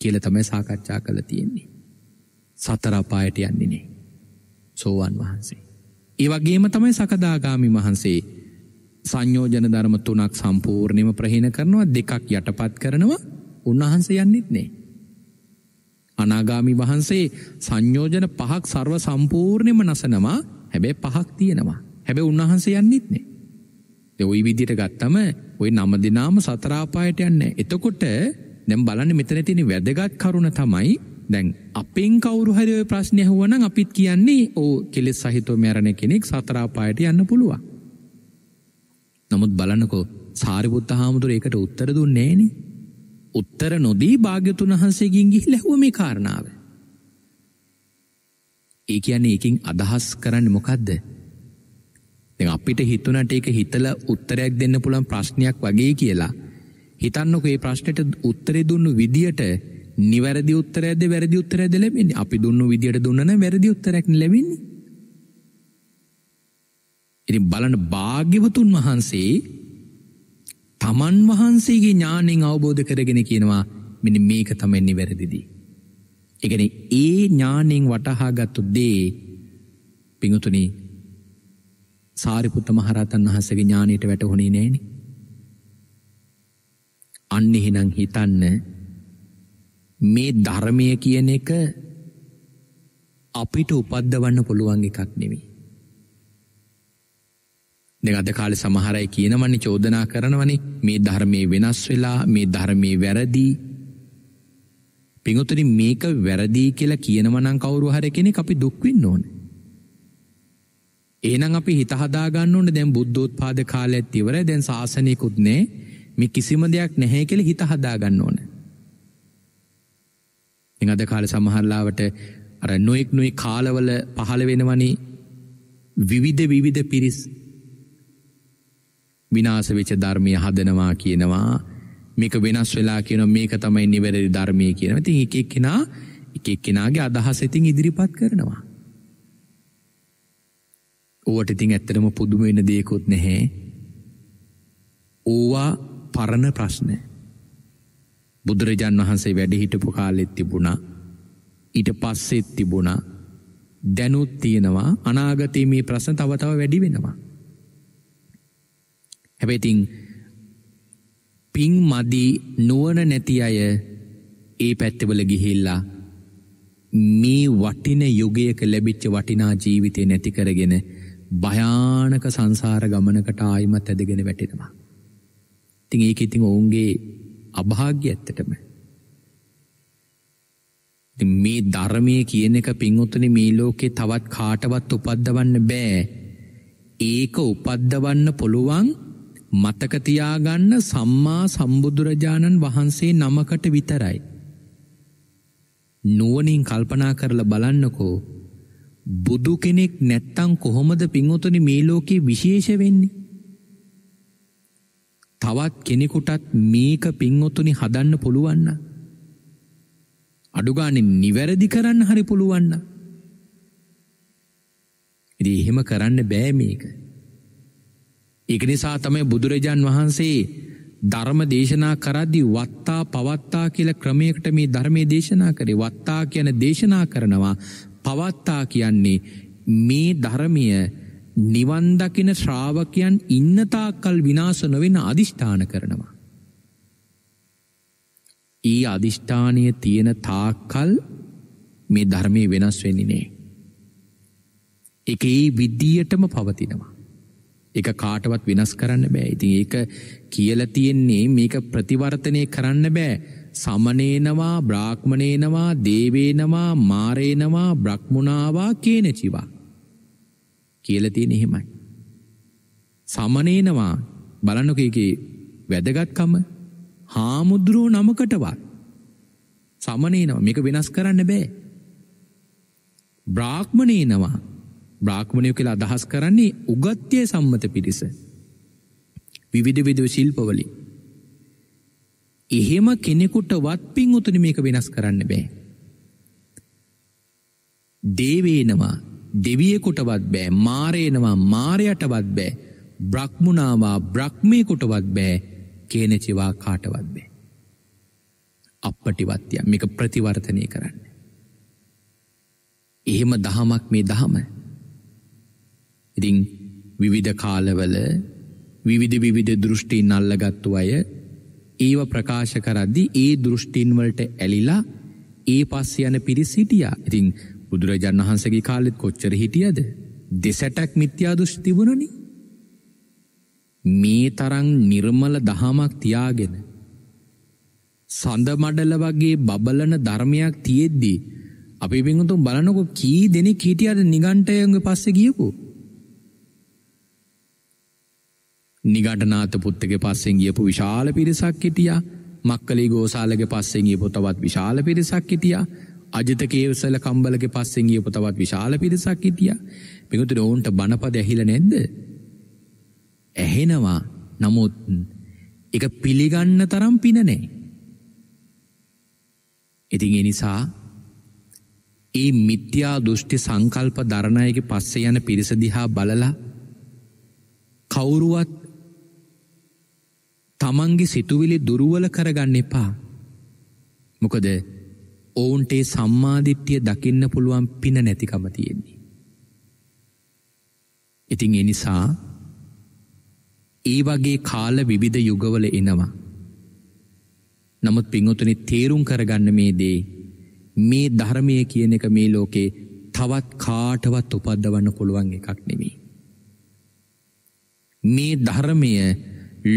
කියලා තමයි සාකච්ඡා කරලා තියෙන්නේ. සතර අපායට යන්නේ නේ සෝවන් වහන්සේ. ඒ වගේම තමයි සකදාගාමි වහන්සේ සංයෝජන ධර්ම තුනක් සම්පූර්ණයෙන්ම ප්‍රහීන කරනවා, දෙකක් යටපත් කරනවා. උන්වහන්සේ යන්නේත් නේ. අනාගාමි වහන්සේ සංයෝජන පහක් සර්ව සම්පූර්ණයෙන්ම නැසනවා. හැබැයි පහක් තියෙනවා. හැබැයි උන්වහන්සේ යන්නේත් නේ. ඒ ওই විදිහට ගත්තම ওই නම දිනාම සතර අපායට යන්නේ. එතකොට දැන් බලන්න මෙතන තියෙන වැදගත් කරුණ තමයි දැන් අපෙන් කවුරු හරි ওই ප්‍රශ්නේ අහුවා නම් අපිත් කියන්නේ ඕ කෙලෙස් සහිතව මරණ කෙනෙක් සතර අපායට යන්න පුළුවන්. නමුත් බලන්නකෝ සාරිපුත්ත හාමුදුරුවෝ ඒකට උත්තර දුන්නේ නෑනේ. उत्तर नोदी भाग्यतुन हंसेगी में कारण एक एक अदहस करन मुखद අපිට හිතුණට ඒක හිතලා උත්තරයක් දෙන්න පුළුවන් ප්‍රශ්නයක් වගේ කියලා හිතන්නකෝ. ඒ ප්‍රශ්නෙට උත්තරේ දුන්නු විදියට නිවැරදි උත්තරයක්ද වැරදි උත්තරයක්ද ලැබෙන්නේ? අපි දුන්නු විදියට දුන්නා නම් වැරදි උත්තරයක් නේ ලැබෙන්නේ. ඉතින් බලන්න භාග්‍යවතුන් වහන්සේ තමන් වහන්සේගේ ඥාණයෙන් අවබෝධ කරගෙන කියනවා මෙන්න මේක තමයි නිවැරදිදී. ඒ කියන්නේ ඒ ඥාණයෙන් වටහාගත්තු දේ පිඟුතුනි සාරිපුත්ත මහරහතන් වහන්සේගේ ඥාණයට වැටහුණේ නෑනේ. අන්න එහෙනම් හිතන්න මේ ධර්මය කියන එක අපිට උපද්දවන්න පුළුවන් එකක් නෙමෙයි. अद काल समहारा कीनवनी चोदना करनवनी मे धर्मे विनास्विला मे धर्मे वेरदी पिंगुतरी मेक वेरदी केला कीनवनां कौरु हरे केने कपि दुक्विन्नोन एनंग अपि हितहदागन्नोन देन बुद्धोत्पाद काले तिवरे देन शासने कुदने मे किसिम देयक නැහැ කියලා හිත හදාගන්න ඕන. එන් අද කාලේ සමහරලාවට අර නොඑක් නොයි කාලවල පහළ වෙනවනේ විවිධ විවිධ පිරිස් විනාශ වෙච්ච ධර්මය හදනවා කියනවා. මේක වෙනස් වෙලා කියනවා මේක තමයි නිවැරදි ධර්මය කියනවා. ඉතින් එක එක්කෙනා එක එක්කෙනාගේ අදහස ඉතින් ඉදිරිපත් කරනවා. ඕවට ඉතින් ඇත්තටම පුදුම වෙන දෙයක්වත් නැහැ. ඕවා පරණ ප්‍රශ්න. බුදුරජාන් වහන්සේ වැඩ හිටපු කාලෙත් තිබුණා. ඊට පස්සෙත් තිබුණා. දැනුත් තියෙනවා. අනාගතයේ මේ ප්‍රශ්න තව තව වැඩි වෙනවා. හැබැයි තින් පිං මදි නුවණ නැති අය ඒ පැත්තවල ගිහිල්ලා මේ වටින යුගයක ලැබිච්ච වටිනා ජීවිතේ නැති කරගෙන භයානක සංසාර ගමනකට ආයිමත් ඇදගෙන වැටෙනවා. ඉතින් ඒක ඉතින් ඔවුන්ගේ අභාග්‍යය ඇත්තටම. ඉතින් මේ ධර්මයේ කියන එක පිංඔතනේ මේ ලෝකේ තවත් කාටවත් උපද්දවන්න බෑ. ඒක උපද්දවන්න පුළුවන් මතක තියාගන්න සම්මා සම්බුදුරජාණන් වහන්සේ නමකට විතරයි. නුවණින් කල්පනා කරලා බලන්නකෝ බුදු කෙනෙක් නැත්තම් කොහොමද පින්වතුනි මේ ලෝකේ විශේෂ වෙන්නේ? තවත් කෙනෙකුටත් මේක පින්වතුනි හදන්න පුළුවන් නම් අඩුගානේ නිවැරදි කරන්න හරි පුළුවන් නම් ඉතින් එහෙම කරන්න බෑ මේක. ඒක නිසා තමයි බුදුරජාන් වහන්සේ ධර්ම දේශනා කරද්දී වත්තා පවත්තා කියලා ක්‍රමයකට මේ ධර්මයේ දේශනා කරේ. වත්තා කියන දේශනා කරනවා, පවත්තා කියන්නේ මේ ධර්මය නිවන් දකින ශ්‍රාවකයන් ඉන්න තාක්කල් විනාශ නොවෙන අදිෂ්ඨාන කරනවා. ඊ අදිෂ්ඨානයේ තියෙන තාක්කල් මේ ධර්මයේ වෙනස් වෙන්නේ නෑ. ඒක ඒ විදියටම පවතිනවා. ඒක කාටවත් වෙනස් කරන්න බෑ. ඉතින් ඒක කියලා තියෙන්නේ මේක ප්‍රතිවර්තනය කරන්න බෑ. සමනේනවා, බ්‍රාහ්මණේනවා, දේවේනවා, මාරේනවා, බ්‍රහ්මුණාවා, කේනචිවා කියලා තියෙන එහෙමයි. සමනේනවා බලන්නකෝ ඒකේ වැදගත්කම. හාමුදුරුවෝ නමකටවත් සමනේනවා මේක වෙනස් කරන්න බෑ. බ්‍රාහ්මණේනවා බ්‍රාහ්මණයෝ කියලා අදහස් කරන්නේ උගත්ය සම්මත පිරිස. විවිධ විවිධ ශිල්පවලින් එහෙම කෙනෙකුටවත් පින් උතුණි මේක වෙනස් කරන්න බෑ. දේවේනවා දෙවියෙකුටවත් බෑ, මාරේනවා මාරයටවත් බෑ, බ්‍රහ්මුණාවා බ්‍රහ්මීකුටවත් බෑ, කේනචිවා කාටවත් බෑ. අපටිවත්ය මේක ප්‍රතිවර්තනය කරන්න. එහෙම දහමක් මේ දහම. ඉතින් විවිධ කාලවල විවිධ විවිධ දෘෂ්ටීන් අල්ලගත්තු අය ඒව ප්‍රකාශ කරද්දී ඒ දෘෂ්ටීන් වලට ඇලිලා ඒ පස්සේ යන පිරිස හිටියා. ඉතින් බුදුරජාණන් වහන්සේගේ කාලෙත් කොච්චර හිටියද? දෙසටක් මිත්‍යා දෘෂ්ටි තිබුණනේ. මේ තරම් නිර්මල දහමක් තියාගෙන සඳ මඩල වගේ බබලන ධර්මයක් තියෙද්දී අපි බින්දුම් බලනකො කී දෙනෙක් හිටියද නිගණ්ඨයන්ගේ පස්සේ ගියකෝ? නිගණ්ඨනාත පුත්ගේ පස්සෙන් ගියපු විශාල පිරිසක් හිටියා. මක්කලී ගෝසාලගේ පස්සෙන් ගියපු තවත් විශාල පිරිසක් හිටියා. අජිත කේවසල කම්බලගේ පස්සෙන් ගියපු තවත් විශාල පිරිසක් හිටියා. බින්දුට ඕන්ට බණපද ඇහිලා නැද්ද? ඇහෙනවා. නමුත් ඒක පිළිගන්න තරම් පින නැහැ. ඉතින් ඒ නිසා ඒ මිත්‍යා දෘෂ්ටි සංකල්ප දරණ අයගේ පස්සේ යන පිරිස දිහා බලලා කවුරුවත් තමන්ගේ සිතුවිලි දුර්වල කරගන්න එපා. මොකද ඔවුන්ට ඒ සම්මා දිට්ඨිය දකින්න පුළුවන් පින නැතිකම තියෙන්නේ. ඉතින් ඒ නිසා ඒ වගේ කාල විවිධ යුගවල එනවා. නමුත් පින්වතුනි තේරුම් කරගන්න මේ දේ, මේ ධර්මය කියන එක මේ ලෝකේ තවත් කාටවත් උපද්දවන්න පුළුවන් එකක් නෙමෙයි. මේ ධර්මය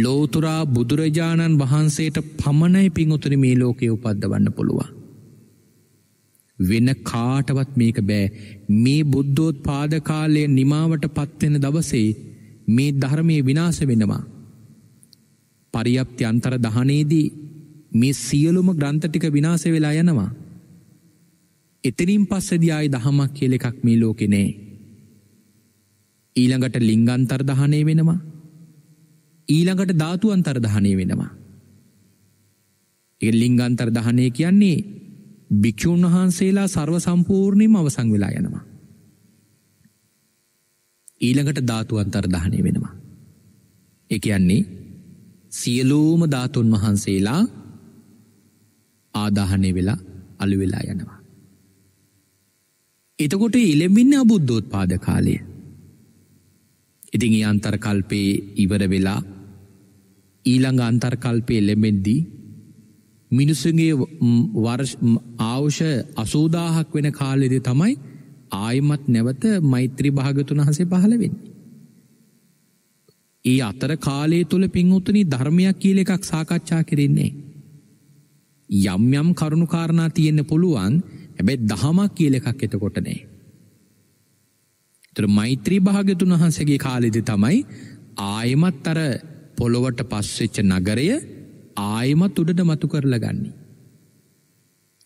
ලෝතුරා බුදුරජාණන් වහන්සේට පමණයි පින්වතුනි මේ ලෝකේ උපද්දවන්න පුළුවන්. වෙන කාටවත් මේක බෑ. මේ බුද්ධෝත්පාද කාලයේ නිමාවටපත් වෙන දවසේ මේ ධර්මයේ විනාශ වෙනවා. පරියප්ති අන්තර දහනේදී මේ සියලුම ග්‍රන්ථ ටික විනාශ වෙලා යනවා. එතනින් පස්සේදී ආයි දහමක් කියලා එකක් මේ ලෝකේ නෑ. ඊළඟට ලිංගාන්තර දහණය වෙනවා. ඊළඟට ධාතුාන්තර දහණය වෙනවා. ඒ ලිංගාන්තර දහණය කියන්නේ භික්ෂුන් වහන්සේලා ਸਰව සම්පූර්ණයෙන්ම අවසන් වෙලා යනවා. ඊළඟට ධාතුාන්තර දහණය වෙනවා. ඒ කියන්නේ සියලුම ධාතුන් වහන්සේලා ආදාහනය වෙලා අළු වෙලා යනවා. එතකොට ඉලෙමින්නේ අබුද්ධෝත්පාද කාලය. ඉතින් ඒ අන්තර කල්පේ ඉවර වෙලා ඊළඟ අන්තර කල්පේ ලැබෙද්දී මිනිසුන්ගේ වර්ෂ ආයුෂ අසූදාහක් වෙන කාලෙදී තමයි ආයමත් නැවත මෛත්‍රී භාගතුන් හසේ පහළ වෙන්නේ. ඒ අතර කාලය තුල පින්වුතුනි ධර්මයක් කියලා එකක් සාකච්ඡා කරන්නේ. යම් යම් කරුණු කාරණා තියෙන්න පුළුවන්. හැබැයි දහමක් කියලා එකක් එතකොට නෑ. ඒතර මෛත්‍රී භාග්‍යතුන් වහන්සේගේ කාලෙදී තමයි ආයමත් අර පොළොවට පස් වෙච්ච නගරය ආයමත් උඩට මතු කරලා ගන්නේ.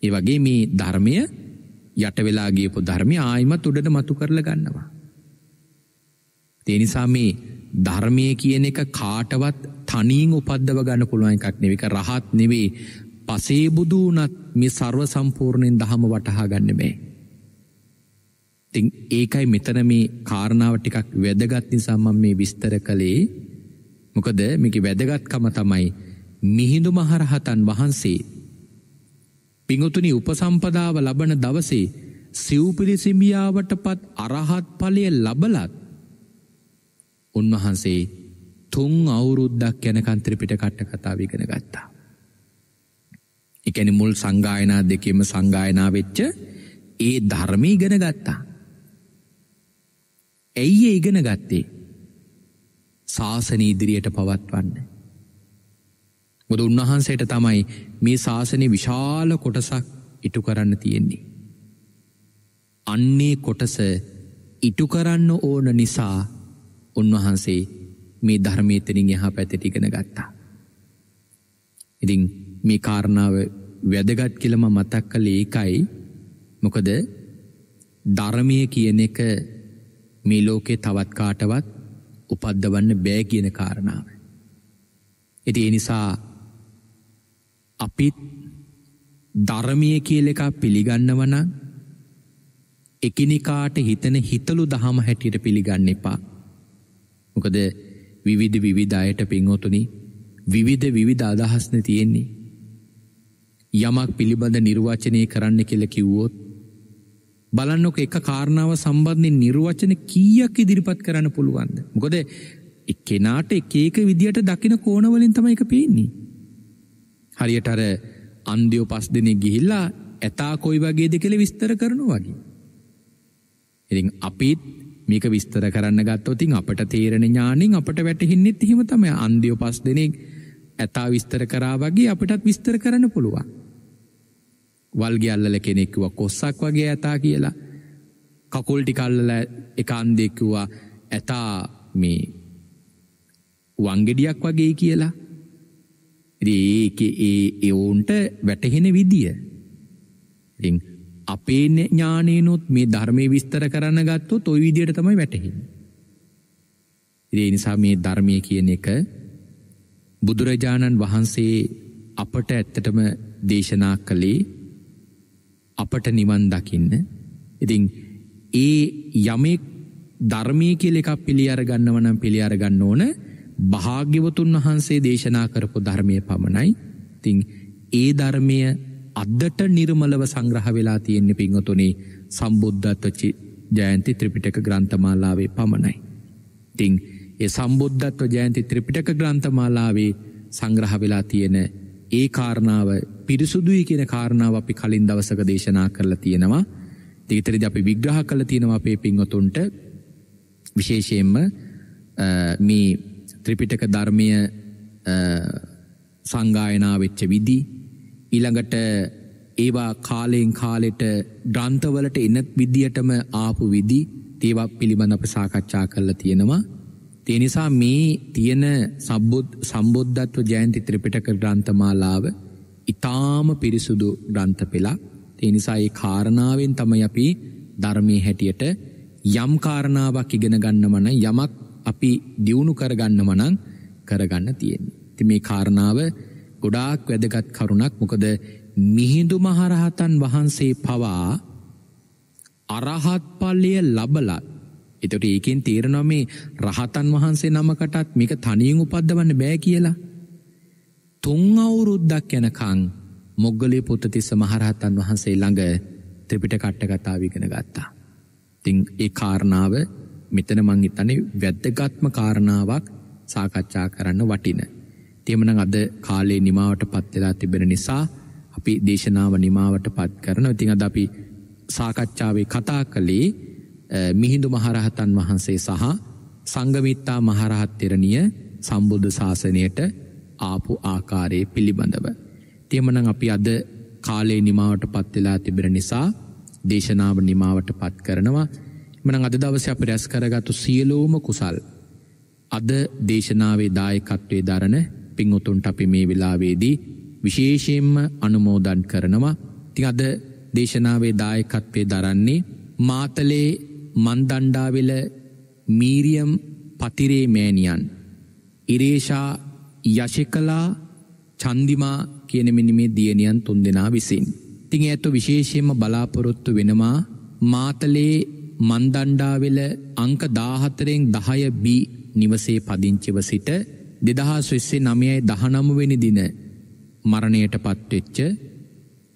ඒ වගේ මේ ධර්මය යට වෙලා ගියපු ධර්මය ආයමත් උඩට මතු කරලා ගන්නවා. ඒ නිසා මේ ධර්මය කියන එක කාටවත් තනියෙන් උපද්දව ගන්න පුළුවන් එකක් නෙවෙයි. ඒක රහත් නෙවෙයි පසේ බුදු වුණත් මේ සර්ව සම්පූර්ණයෙන් දහම වටහා ගන්න බෑ. ඉතින් ඒකයි මෙතන මේ කාරණාව ටිකක් වැදගත් නිසා මම මේ විස්තර කළේ. මොකද මේකේ වැදගත්කම තමයි මිහිඳු මහරහතන් වහන්සේ පිඟුතුනි උපසම්පදාව ලබන දවසේ සිව්පිරිසිඹියාවටපත් අරහත් ඵලය ලැබලත් උන්වහන්සේ තුන් අවුරුද්දක් යනකන් ත්‍රිපිටකයට කතාව ඉගෙන ගත්තා. ඒ කියන්නේ මුල් සංගායනා දෙකේම සංගායනා වෙච්ච ඒ ධර්ම ඉගෙන ගත්තා. ඇයි ඒ ඉගෙන ගත්තේ? ශාසන ඉදිරියට පවත්වන්න. මොකද උන්වහන්සේට තමයි මේ ශාසනයේ විශාල කොටසක් ඉටු කරන්න තියෙන්නේ. අන්නේ කොටස ඉටු කරන්න ඕන නිසා උන්වහන්සේ මේ ධර්මයේ තනින් එහා පැත්තට ඉගෙන ගත්තා. ඉතින් මේ කාරණාව වැදගත් කියලා මම මතක් කළේ ඒකයි. මොකද ධර්මය කියන එක මේ ලෝකේ තවත් කාටවත් උපද්දවන්න බෑ කියන කාරණාව. ඉතින් ඒ නිසා අපි ධර්මය කියලා එක පිළිගන්නව නම් එකිනෙකාට හිතන හිතලු දහම හැටියට පිළිගන්න එපා. මොකද විවිධ විවිධ අයට පින්වතුනි විවිධ විවිධ අදහස්නේ තියෙන්නේ. යමක් පිළිබඳ නිර්වචනය කරන්න කියලා කිව්වොත් බලන්නකො එක කාරණාව සම්බන්ධයෙන් නිර්වචන කීයක් ඉදිරිපත් කරන්න පුළුවන්ද? මොකද එක්කෙනාට එක එක විදියට දකින්න කෝණ වලින් තමයි ඒක පේන්නේ. හරියට අර අන්ධයෝ පස් දිනෙක ගිහිල්ලා ඇතා කොයි වගේද කියලා විස්තර කරනවා වගේ. ඉතින් අපිත් මේක විස්තර කරන්න ගත්තොත් ඉතින් අපට තේරෙන ඥාණයෙන් අපට වැටහින්නෙත් එහෙම තමයි. අන්ධයෝ පස් දෙනෙක් ඇතා විස්තර කරා වගේ අපටත් විස්තර කරන්න පුළුවන්. වල්ගේ අල්ලල කෙනෙක් කිව්වා කොස්සක් වගේ ඇතා කියලා. කකුල් ටික අල්ලල එක අන්ධෙක් කිව්වා ඇතා මේ වංගෙඩියක් වගේ කියලා. ඉතින් ඒකේ ඒ ඒ උන්ට වැටහෙන විදිය. ඉතින් අපේ ඥානේනොත් මේ ධර්මයේ විස්තර කරන්න ගත්තොත් ওই විදියට තමයි වැටෙන්නේ. ඒ නිසා මේ ධර්මයේ කියන එක බුදුරජාණන් වහන්සේ අපට ඇත්තටම දේශනා කළේ අපට නිවන් දකින්න. ඉතින් ඒ යමේ ධර්මයේ කියලා එකක් පිළි අරගන්නව නම් පිළි අරගන්න ඕන භාග්‍යවතුන් වහන්සේ දේශනා කරපු ධර්මයේ පමණයි. ඉතින් ඒ ධර්මය අදට නිර්මලව සංග්‍රහ වෙලා තියෙන්නේ පින්වතුනි සම්බුද්ධත්ව ජයන්ති ත්‍රිපිටක ග්‍රන්ථමාලාවේ පමණයි. ඉතින් ඒ සම්බුද්ධත්ව ජයන්ති ත්‍රිපිටක ග්‍රන්ථමාලාවේ සංග්‍රහ වෙලා තියෙන ඒ කාරණාව පිරිසුදුයි කියන කාරණාව අපි කලින් දවසක දේශනා කරලා තියෙනවා. ඊතරදී අපි විග්‍රහ කරලා තියෙනවා අපේ පින්වතුන්ට විශේෂයෙන්ම මේ ත්‍රිපිටක ධර්මය සංගායනා වෙච්ච විදි ඊළඟට ඒවා කාලයෙන් කාලෙට ග්‍රන්ථවලට එන විදියටම ආපු විදි ඒවා පිළිබඳව අපි සාකච්ඡා කරලා තියෙනවා. ඒ නිසා මේ තියෙන සම්බුද්ධත්ව ජයන්ති ත්‍රිපිටක ග්‍රන්ථමාලාව ඊටාම පිරිසුදු ග්‍රන්ථ පෙළක්. ඒ නිසා මේ කාරණාවෙන් තමයි අපි ධර්මයේ හැටියට යම් කාරණාවක් ඉගෙන ගන්නව නම් යමක් අපි දියුණු කර ගන්නව නම් කරගන්න තියෙන්නේ. ඉතින් මේ කාරණාව ගොඩාක් වැදගත් කරුණක්. මොකද මිහිඳු මහරහතන් වහන්සේ පවා අරහත් ඵලය ලැබලා. ඒතකොට ඒකෙන් තේරෙනවා මේ රහතන් වහන්සේ නමකටත් මේක තනියෙන් උපද්දවන්න බෑ කියලා. තුන් අවුරුද්දක් යනකම් මොග්ගලී පුත්තතිස්ස මහරහතන් වහන්සේ ළඟ ත්‍රිපිටක අටකතාව ඉගෙන ගත්තා. ඉතින් ඒ කාරණාව මෙතන මං හිතන්නේ වැදගත්ම කාරණාවක් සාකච්ඡා කරන්න වටින. එමනම් අද කාලේ නිමාවට පත් වෙලා තිබෙන නිසා අපි දේශනාව නිමාවට පත් කරනවා. ඉතින් අද අපි සාකච්ඡාවේ කතා කළේ මිහිඳු මහරහතන් වහන්සේ සහ සංඝමිත්තා මහරහත් තෙරණිය සම්බුද්ධ ශාසනයට ආපු ආකාරය පිළිබඳව. එමනම් අපි අද කාලේ නිමාවට පත් වෙලා තිබෙන නිසා දේශනාව නිමාවට පත් කරනවා. එමනම් අද දවසේ අපි රැස් කරගත්තු සියලුම කුසල් අද දේශනාවේ දායකත්වයේ දරන පින්වතුන්ට අපි මේ වෙලාවේදී විශේෂයෙන්ම අනුමෝදන් කරනවා. ඉතින් අද දේශනාවේ දායකත්වයේ දරන්නේ මාතලේ මන්දණ්ඩාවිල මීරියම් පතිරේ මෑණියන් ඉරේෂා යශිකලා චන්දිමා කියන මිනිමේ දියණියන් තුන්දෙනා විසින්. ඉතින් ඒත් විශේෂයෙන්ම බලාපොරොත්තු වෙනවා මාතලේ මන්දණ්ඩාවිල අංක දාහතරෙන් දහය B නිවසේ පදිංචිව සිට දෙදහස් විස්සේ නමයයි දහනම වෙනි දින මරණයට පත්වෙච්ච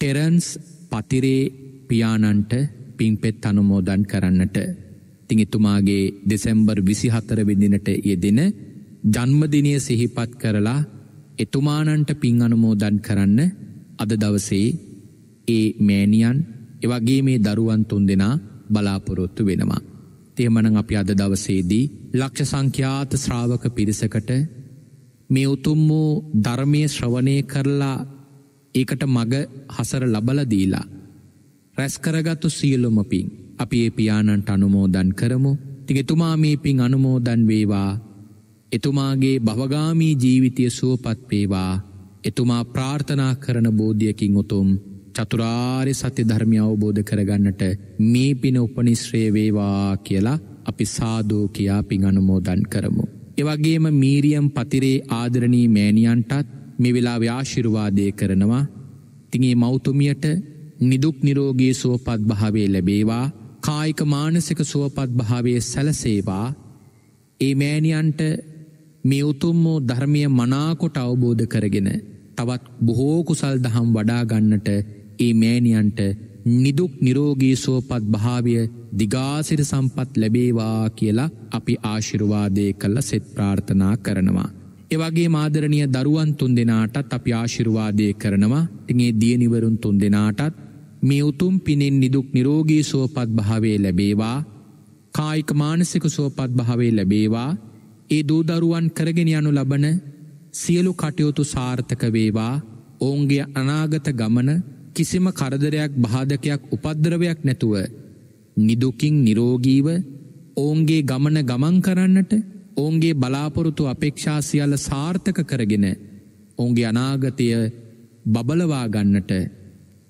ටෙරන්ස් පතිරේ පියාණන්ට පින්පෙත් අනුමෝදන් කරන්නට. ඉතින් එතුමාගේ දෙසැම්බර් විසිහතර වෙනිදිනට යෙදෙන ජන්මදිනය සිහිපත් කරලා එතුමාණන්ට පින් අනුමෝදන් කරන්න අද දවසේ ඒ මෑණියන් එවගේ මේ දරුවන් තුන්දෙනා බලාපොරොත්තු වෙනවා. එහෙමනම් අපි අද දවසේදී ලක්ෂ සංඛ්‍යාත ශ්‍රාවක පිරිසකට මේ උතුම් වූ ධර්මයේ ශ්‍රවණය කරලා ඒකට මග හසර ලබලා දීලා රැස් කරගත්තු සියලුම පින් අපි ඒ පියාණන්ට අනුමෝදන් කරමු. ඉතින් එතුමා මේ පින් අනුමෝදන් වේවා. එතුමාගේ භවගාමී ජීවිතය සුවපත් වේවා. එතුමා ප්‍රාර්ථනා කරන බෝධියකින් උතුම් චතුරාර්ය සත්‍ය ධර්මය අවබෝධ කරගන්නට මේ පින උපනිශ්‍රේ වේවා කියලා අපි සාදු කියා පින් අනුමෝදන් කරමු. ඒ වගේම මීරියම් පතිරේ ආදරණීය මෑණියන්ටත් මේ වෙලාවේ ආශිර්වාදයේ කරනවා. ඉතින් මේ මෞතුමියට නිදුක් නිරෝගී සුවපත් භාවය ලැබේවා. කායික මානසික සුවපත් භාවයේ සැලසේවා. ඒ මෑණියන්ට මේ උතුම් වූ ධර්මීය මනාකොට අවබෝධ කරගෙන තවත් බොහෝ කුසල් දහම් වඩා ගන්නට ඒ මෑණියන්ට නිදුක් නිරෝගී සුවපත් භාවය දිගාසිර සම්පත් ලැබේවා කියලා අපි ආශිර්වාදේ කළ සෙත් ප්‍රාර්ථනා කරනවා. ඒ වගේම ආදරණීය දරුවන් තුන් දෙනාටත් අපි ආශිර්වාදේ කරනවා. ඉතින් ඒ දියණිවරුන් තුන් දෙනාටත් මේ උතුම් පිනෙන් නිදුක් නිරෝගී සුවපත් භාවය ලැබේවා. කායික මානසික සුවපත් භාවය ලැබේවා. ඒ දූ දරුවන් කරගෙන යනු ලබන සියලු කටයුතු සාර්ථක වේවා. ඔවුන්ගේ අනාගත ගමන කිසිම කරදරයක් බාධකයක් උපද්‍රවයක් නැතුව නිදුකින් නිරෝගීව ඔවුන්ගේ ගමන ගමන් කරන්නට ඔවුන්ගේ බලාපොරොත්තු අපේක්ෂා සියල්ල සාර්ථක කරගෙන ඔවුන්ගේ අනාගතය බබලවා ගන්නට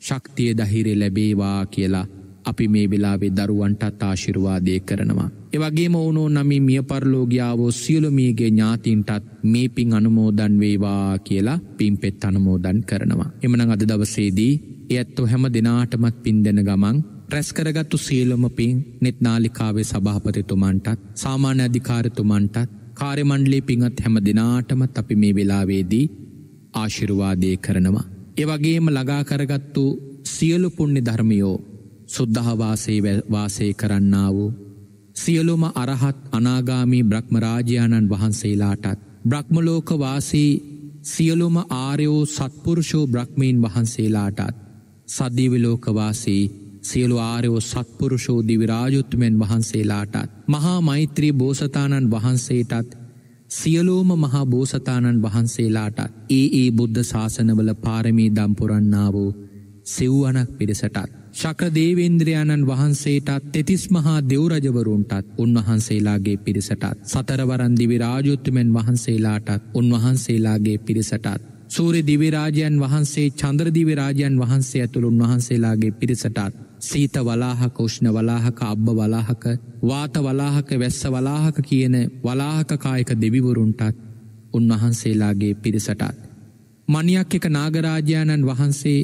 ශක්තිය ධෛර්ය ලැබේවා කියලා අපි මේ වෙලාවේ දරුවන්ටත් ආශිර්වාදේ කරනවා. ඒ වගේම ඕනෝ නමි මිය පරලෝකියාවෝ සියලු මියගේ ඥාතීන්ටත් මේ පින් අනුමෝදන් වේවා කියලා පින්පෙත් අනුමෝදන් කරනවා. එමනම් අද දවසේදී එයත් හැම දිනාටම පින් දෙන ගමන් රැස් කරගත්තු සියලුම පින් net නාලිකාවේ සභාපතිතුමන්ටත් සාමාන්‍ය අධිකාරතුමන්ටත් කාර්ය මණ්ඩලයේ පින්වත් හැම දිනාටම අපි මේ වෙලාවේදී ආශිර්වාදේ කරනවා. ඒ වගේම ලඟා කරගත්තු සියලු පුණ්‍ය ධර්මියෝ සුද්ධහ වාසයේ වාසය කරන්නා වූ සියලුම අරහත් අනාගාමී බ්‍රහ්ම රාජයාණන් වහන්සේලාටත් බ්‍රහ්ම ලෝක වාසී සියලුම ආර්යෝ සත්පුරුෂෝ බ්‍රහ්මීන් වහන්සේලාටත් සදීව ලෝක වාසී සියලු ආර්යෝ සත්පුරුෂෝ දිව්‍ය රාජෝත්තමයන් වහන්සේලාටත් මහා මෛත්‍රී බෝසතාණන් වහන්සේටත් සියලෝම මහා බෝසතාණන් වහන්සේලාට ඒ ඒ බුද්ධ ශාසනවල පාරමී දම් පුරන්නා වූ සිව්වණක් පිරිසටත් ශක දේවේන්ද්‍රයාණන් වහන්සේටත් තෙතිස් මහා දෙව් රජවරුන්ටත් උන්වහන්සේලාගේ පිරිසටත් සතරවරන් දිව්‍ය රාජෝත්තමයන් වහන්සේලාටත් උන්වහන්සේලාගේ පිරිසටත් සූර්ය දිව්‍ය රාජයන් වහන්සේ චන්ද්‍ර දිව්‍ය රාජයන් වහන්සේ ඇතුළු උන්වහන්සේලාගේ පිරිසටත් සීත වලාහක උෂ්ණ වලාහක අබ්බ වලාහක වාත වලාහක වැස්ස වලාහක කියන වලාහක කායක දෙවිවරුන්ටත් උන්වහන්සේලාගේ පිරිසටත් මණියක් එක නාගරාජයාණන් වහන්සේ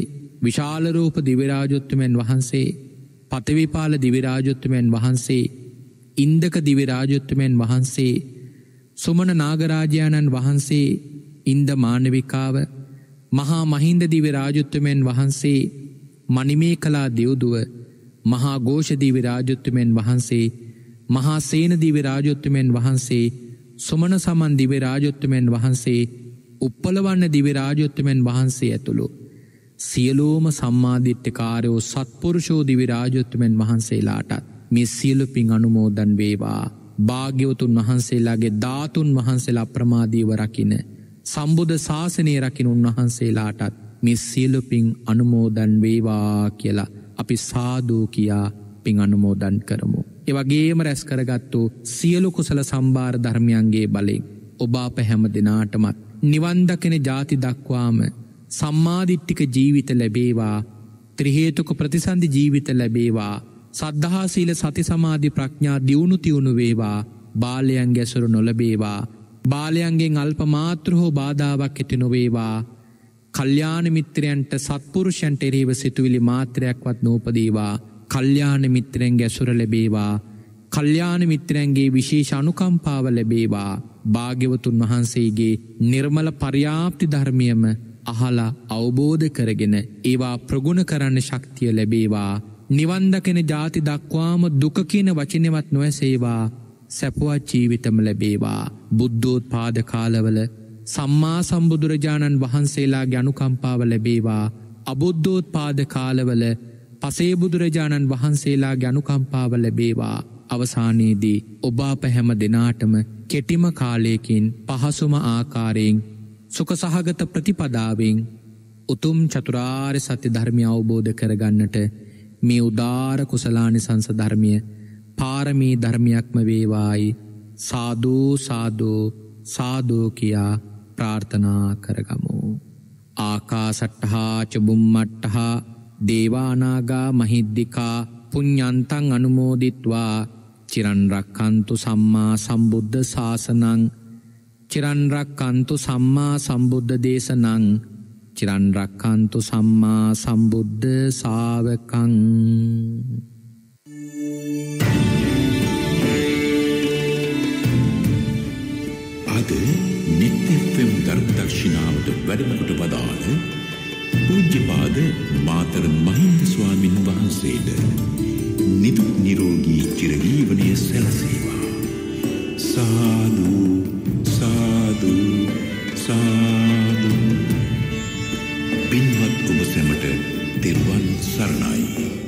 විශාල රූප දිව්‍ය රාජෝත්තමයන් වහන්සේ පතවිපාල දිව්‍ය රාජෝත්තමයන් වහන්සේ ඉන්දක දිව්‍ය රාජෝත්තමයන් වහන්සේ සුමන නාගරාජයාණන් වහන්සේ ඉන්ද මානවිකාව මහා මහින්ද දිව්‍ය රාජෝත්තමයන් වහන්සේ මණිමේකලා දෙව්දුව මහා ഘോഷ දිව්‍ය රාජෝත්තමයන් වහන්සේ මහා සේන දිව්‍ය රාජෝත්තමයන් වහන්සේ සුමන සමන් දිව්‍ය රාජෝත්තමයන් වහන්සේ උප්පලවන්න දිව්‍ය රාජෝත්තමයන් වහන්සේ ඇතුළු සියලුම සම්මාදිට්ඨිකාරයෝ සත්පුරුෂෝ දිව්‍ය රාජෝත්තමයන් වහන්සේලාට මේ සියලු පින් අනුමෝදන් වේවා. භාග්‍යවතුන් වහන්සේලාගේ ධාතුන් වහන්සේලා අප්‍රමාදීව රකින්න සම්බුද්ධ ශාසනය රකින්න උන්වහන්සේලාටත් මේ සියලු පින් අනුමෝදන් වේවා කියලා අපි සාදු කියා පින් අනුමෝදන් කරමු. ඒ වගේම රැස් කරගත්තු සියලු කුසල සම්භාර ධර්මයන්ගේ බලයෙන් ඔබ අප හැම දිනාටම නිවන් දකින ජාති දක්වාම සම්මාදිට්ඨික ජීවිත ලැබේවා. ත්‍රි හේතුක ප්‍රතිසන්දි ජීවිත ලැබේවා. සද්ධා සීල සති සමාධි ප්‍රඥා දියුණු තියුණු වේවා. බාලයන්ගේ ඇසුර නොලැබේවා. බාලයන්ගෙන් අල්ප මාත්‍ර හෝ බාධාවක් ඇති නොවේවා. කල්යාණ මිත්‍රයන්ට සත්පුරුෂයන්ට එරෙහිව සිතුවිලි මාත්‍රයක්වත් නූපදීවා. කල්යාණ මිත්‍රයන්ගේ ඇසුර ලැබේවා. කල්යාණ මිත්‍රයන්ගේ විශේෂ අනුකම්පාව ලැබේවා. භාග්‍යවතුන් වහන්සේගේ නිර්මල පරියාප්ති ධර්මියම අහලා අවබෝධ කරගෙන ඒවා ප්‍රගුණ කරන්න ශක්තිය ලැබේවා. නිවන් දකින ජාති දක්වාම දුක කියන වචනේවත් නොඇසේවා. සැපවත් ජීවිතම ලැබේවා. බුද්ධෝත්පාද කාලවල සම්මා සම්බුදුරජාණන් වහන්සේලාගේ අනුකම්පාව ලැබේවා. අබුද්ධෝත්පාද කාලවල පසේ බුදුරජාණන් වහන්සේලාගේ අනුකම්පාව ලැබේවා. අවසානයේදී ඔබ අප හැම දිනාටම කෙටිම කාලයකින් පහසුම ආකාරයෙන් සුඛ සහගත ප්‍රතිපදාවෙන් උතුම් චතුරාර්ය සත්‍ය ධර්මය අවබෝධ කරගන්නට මේ උදාාර කුසලානිසංස ධර්මය පාරමී ධර්මයක්ම වේවායි සාදු සාදු සාදු කියා ප්‍රාර්ථනා කරගමු. ආකාසට්ඨා ච බුම්මට්ඨා දේවානාගා මහිද්దికා පුඤ්ඤන්තං අනුමෝදිත්වා චිරන් රක්ඛන්තු සම්මා සම්බුද්ධ ශාසනං. චිරන් රක්ඛන්තු සම්මා සම්බුද්ධ දේශනං. චිරන් රක්ඛන්තු සම්මා සම්බුද්ධ ශාවකං. අද නිත්‍යයෙන් ධර්ම දර්ශනාවට වැඩමකට වදාළ පූජ්‍යපාද මාතර මහින්ද ස්වාමීන් වහන්සේට නිදුක් නිරෝගී චිරජීවනය සැලසේවා. සාදු සාදු සාදු. පින්වත් ඔබ සැමට තෙරුවන් සරණයි.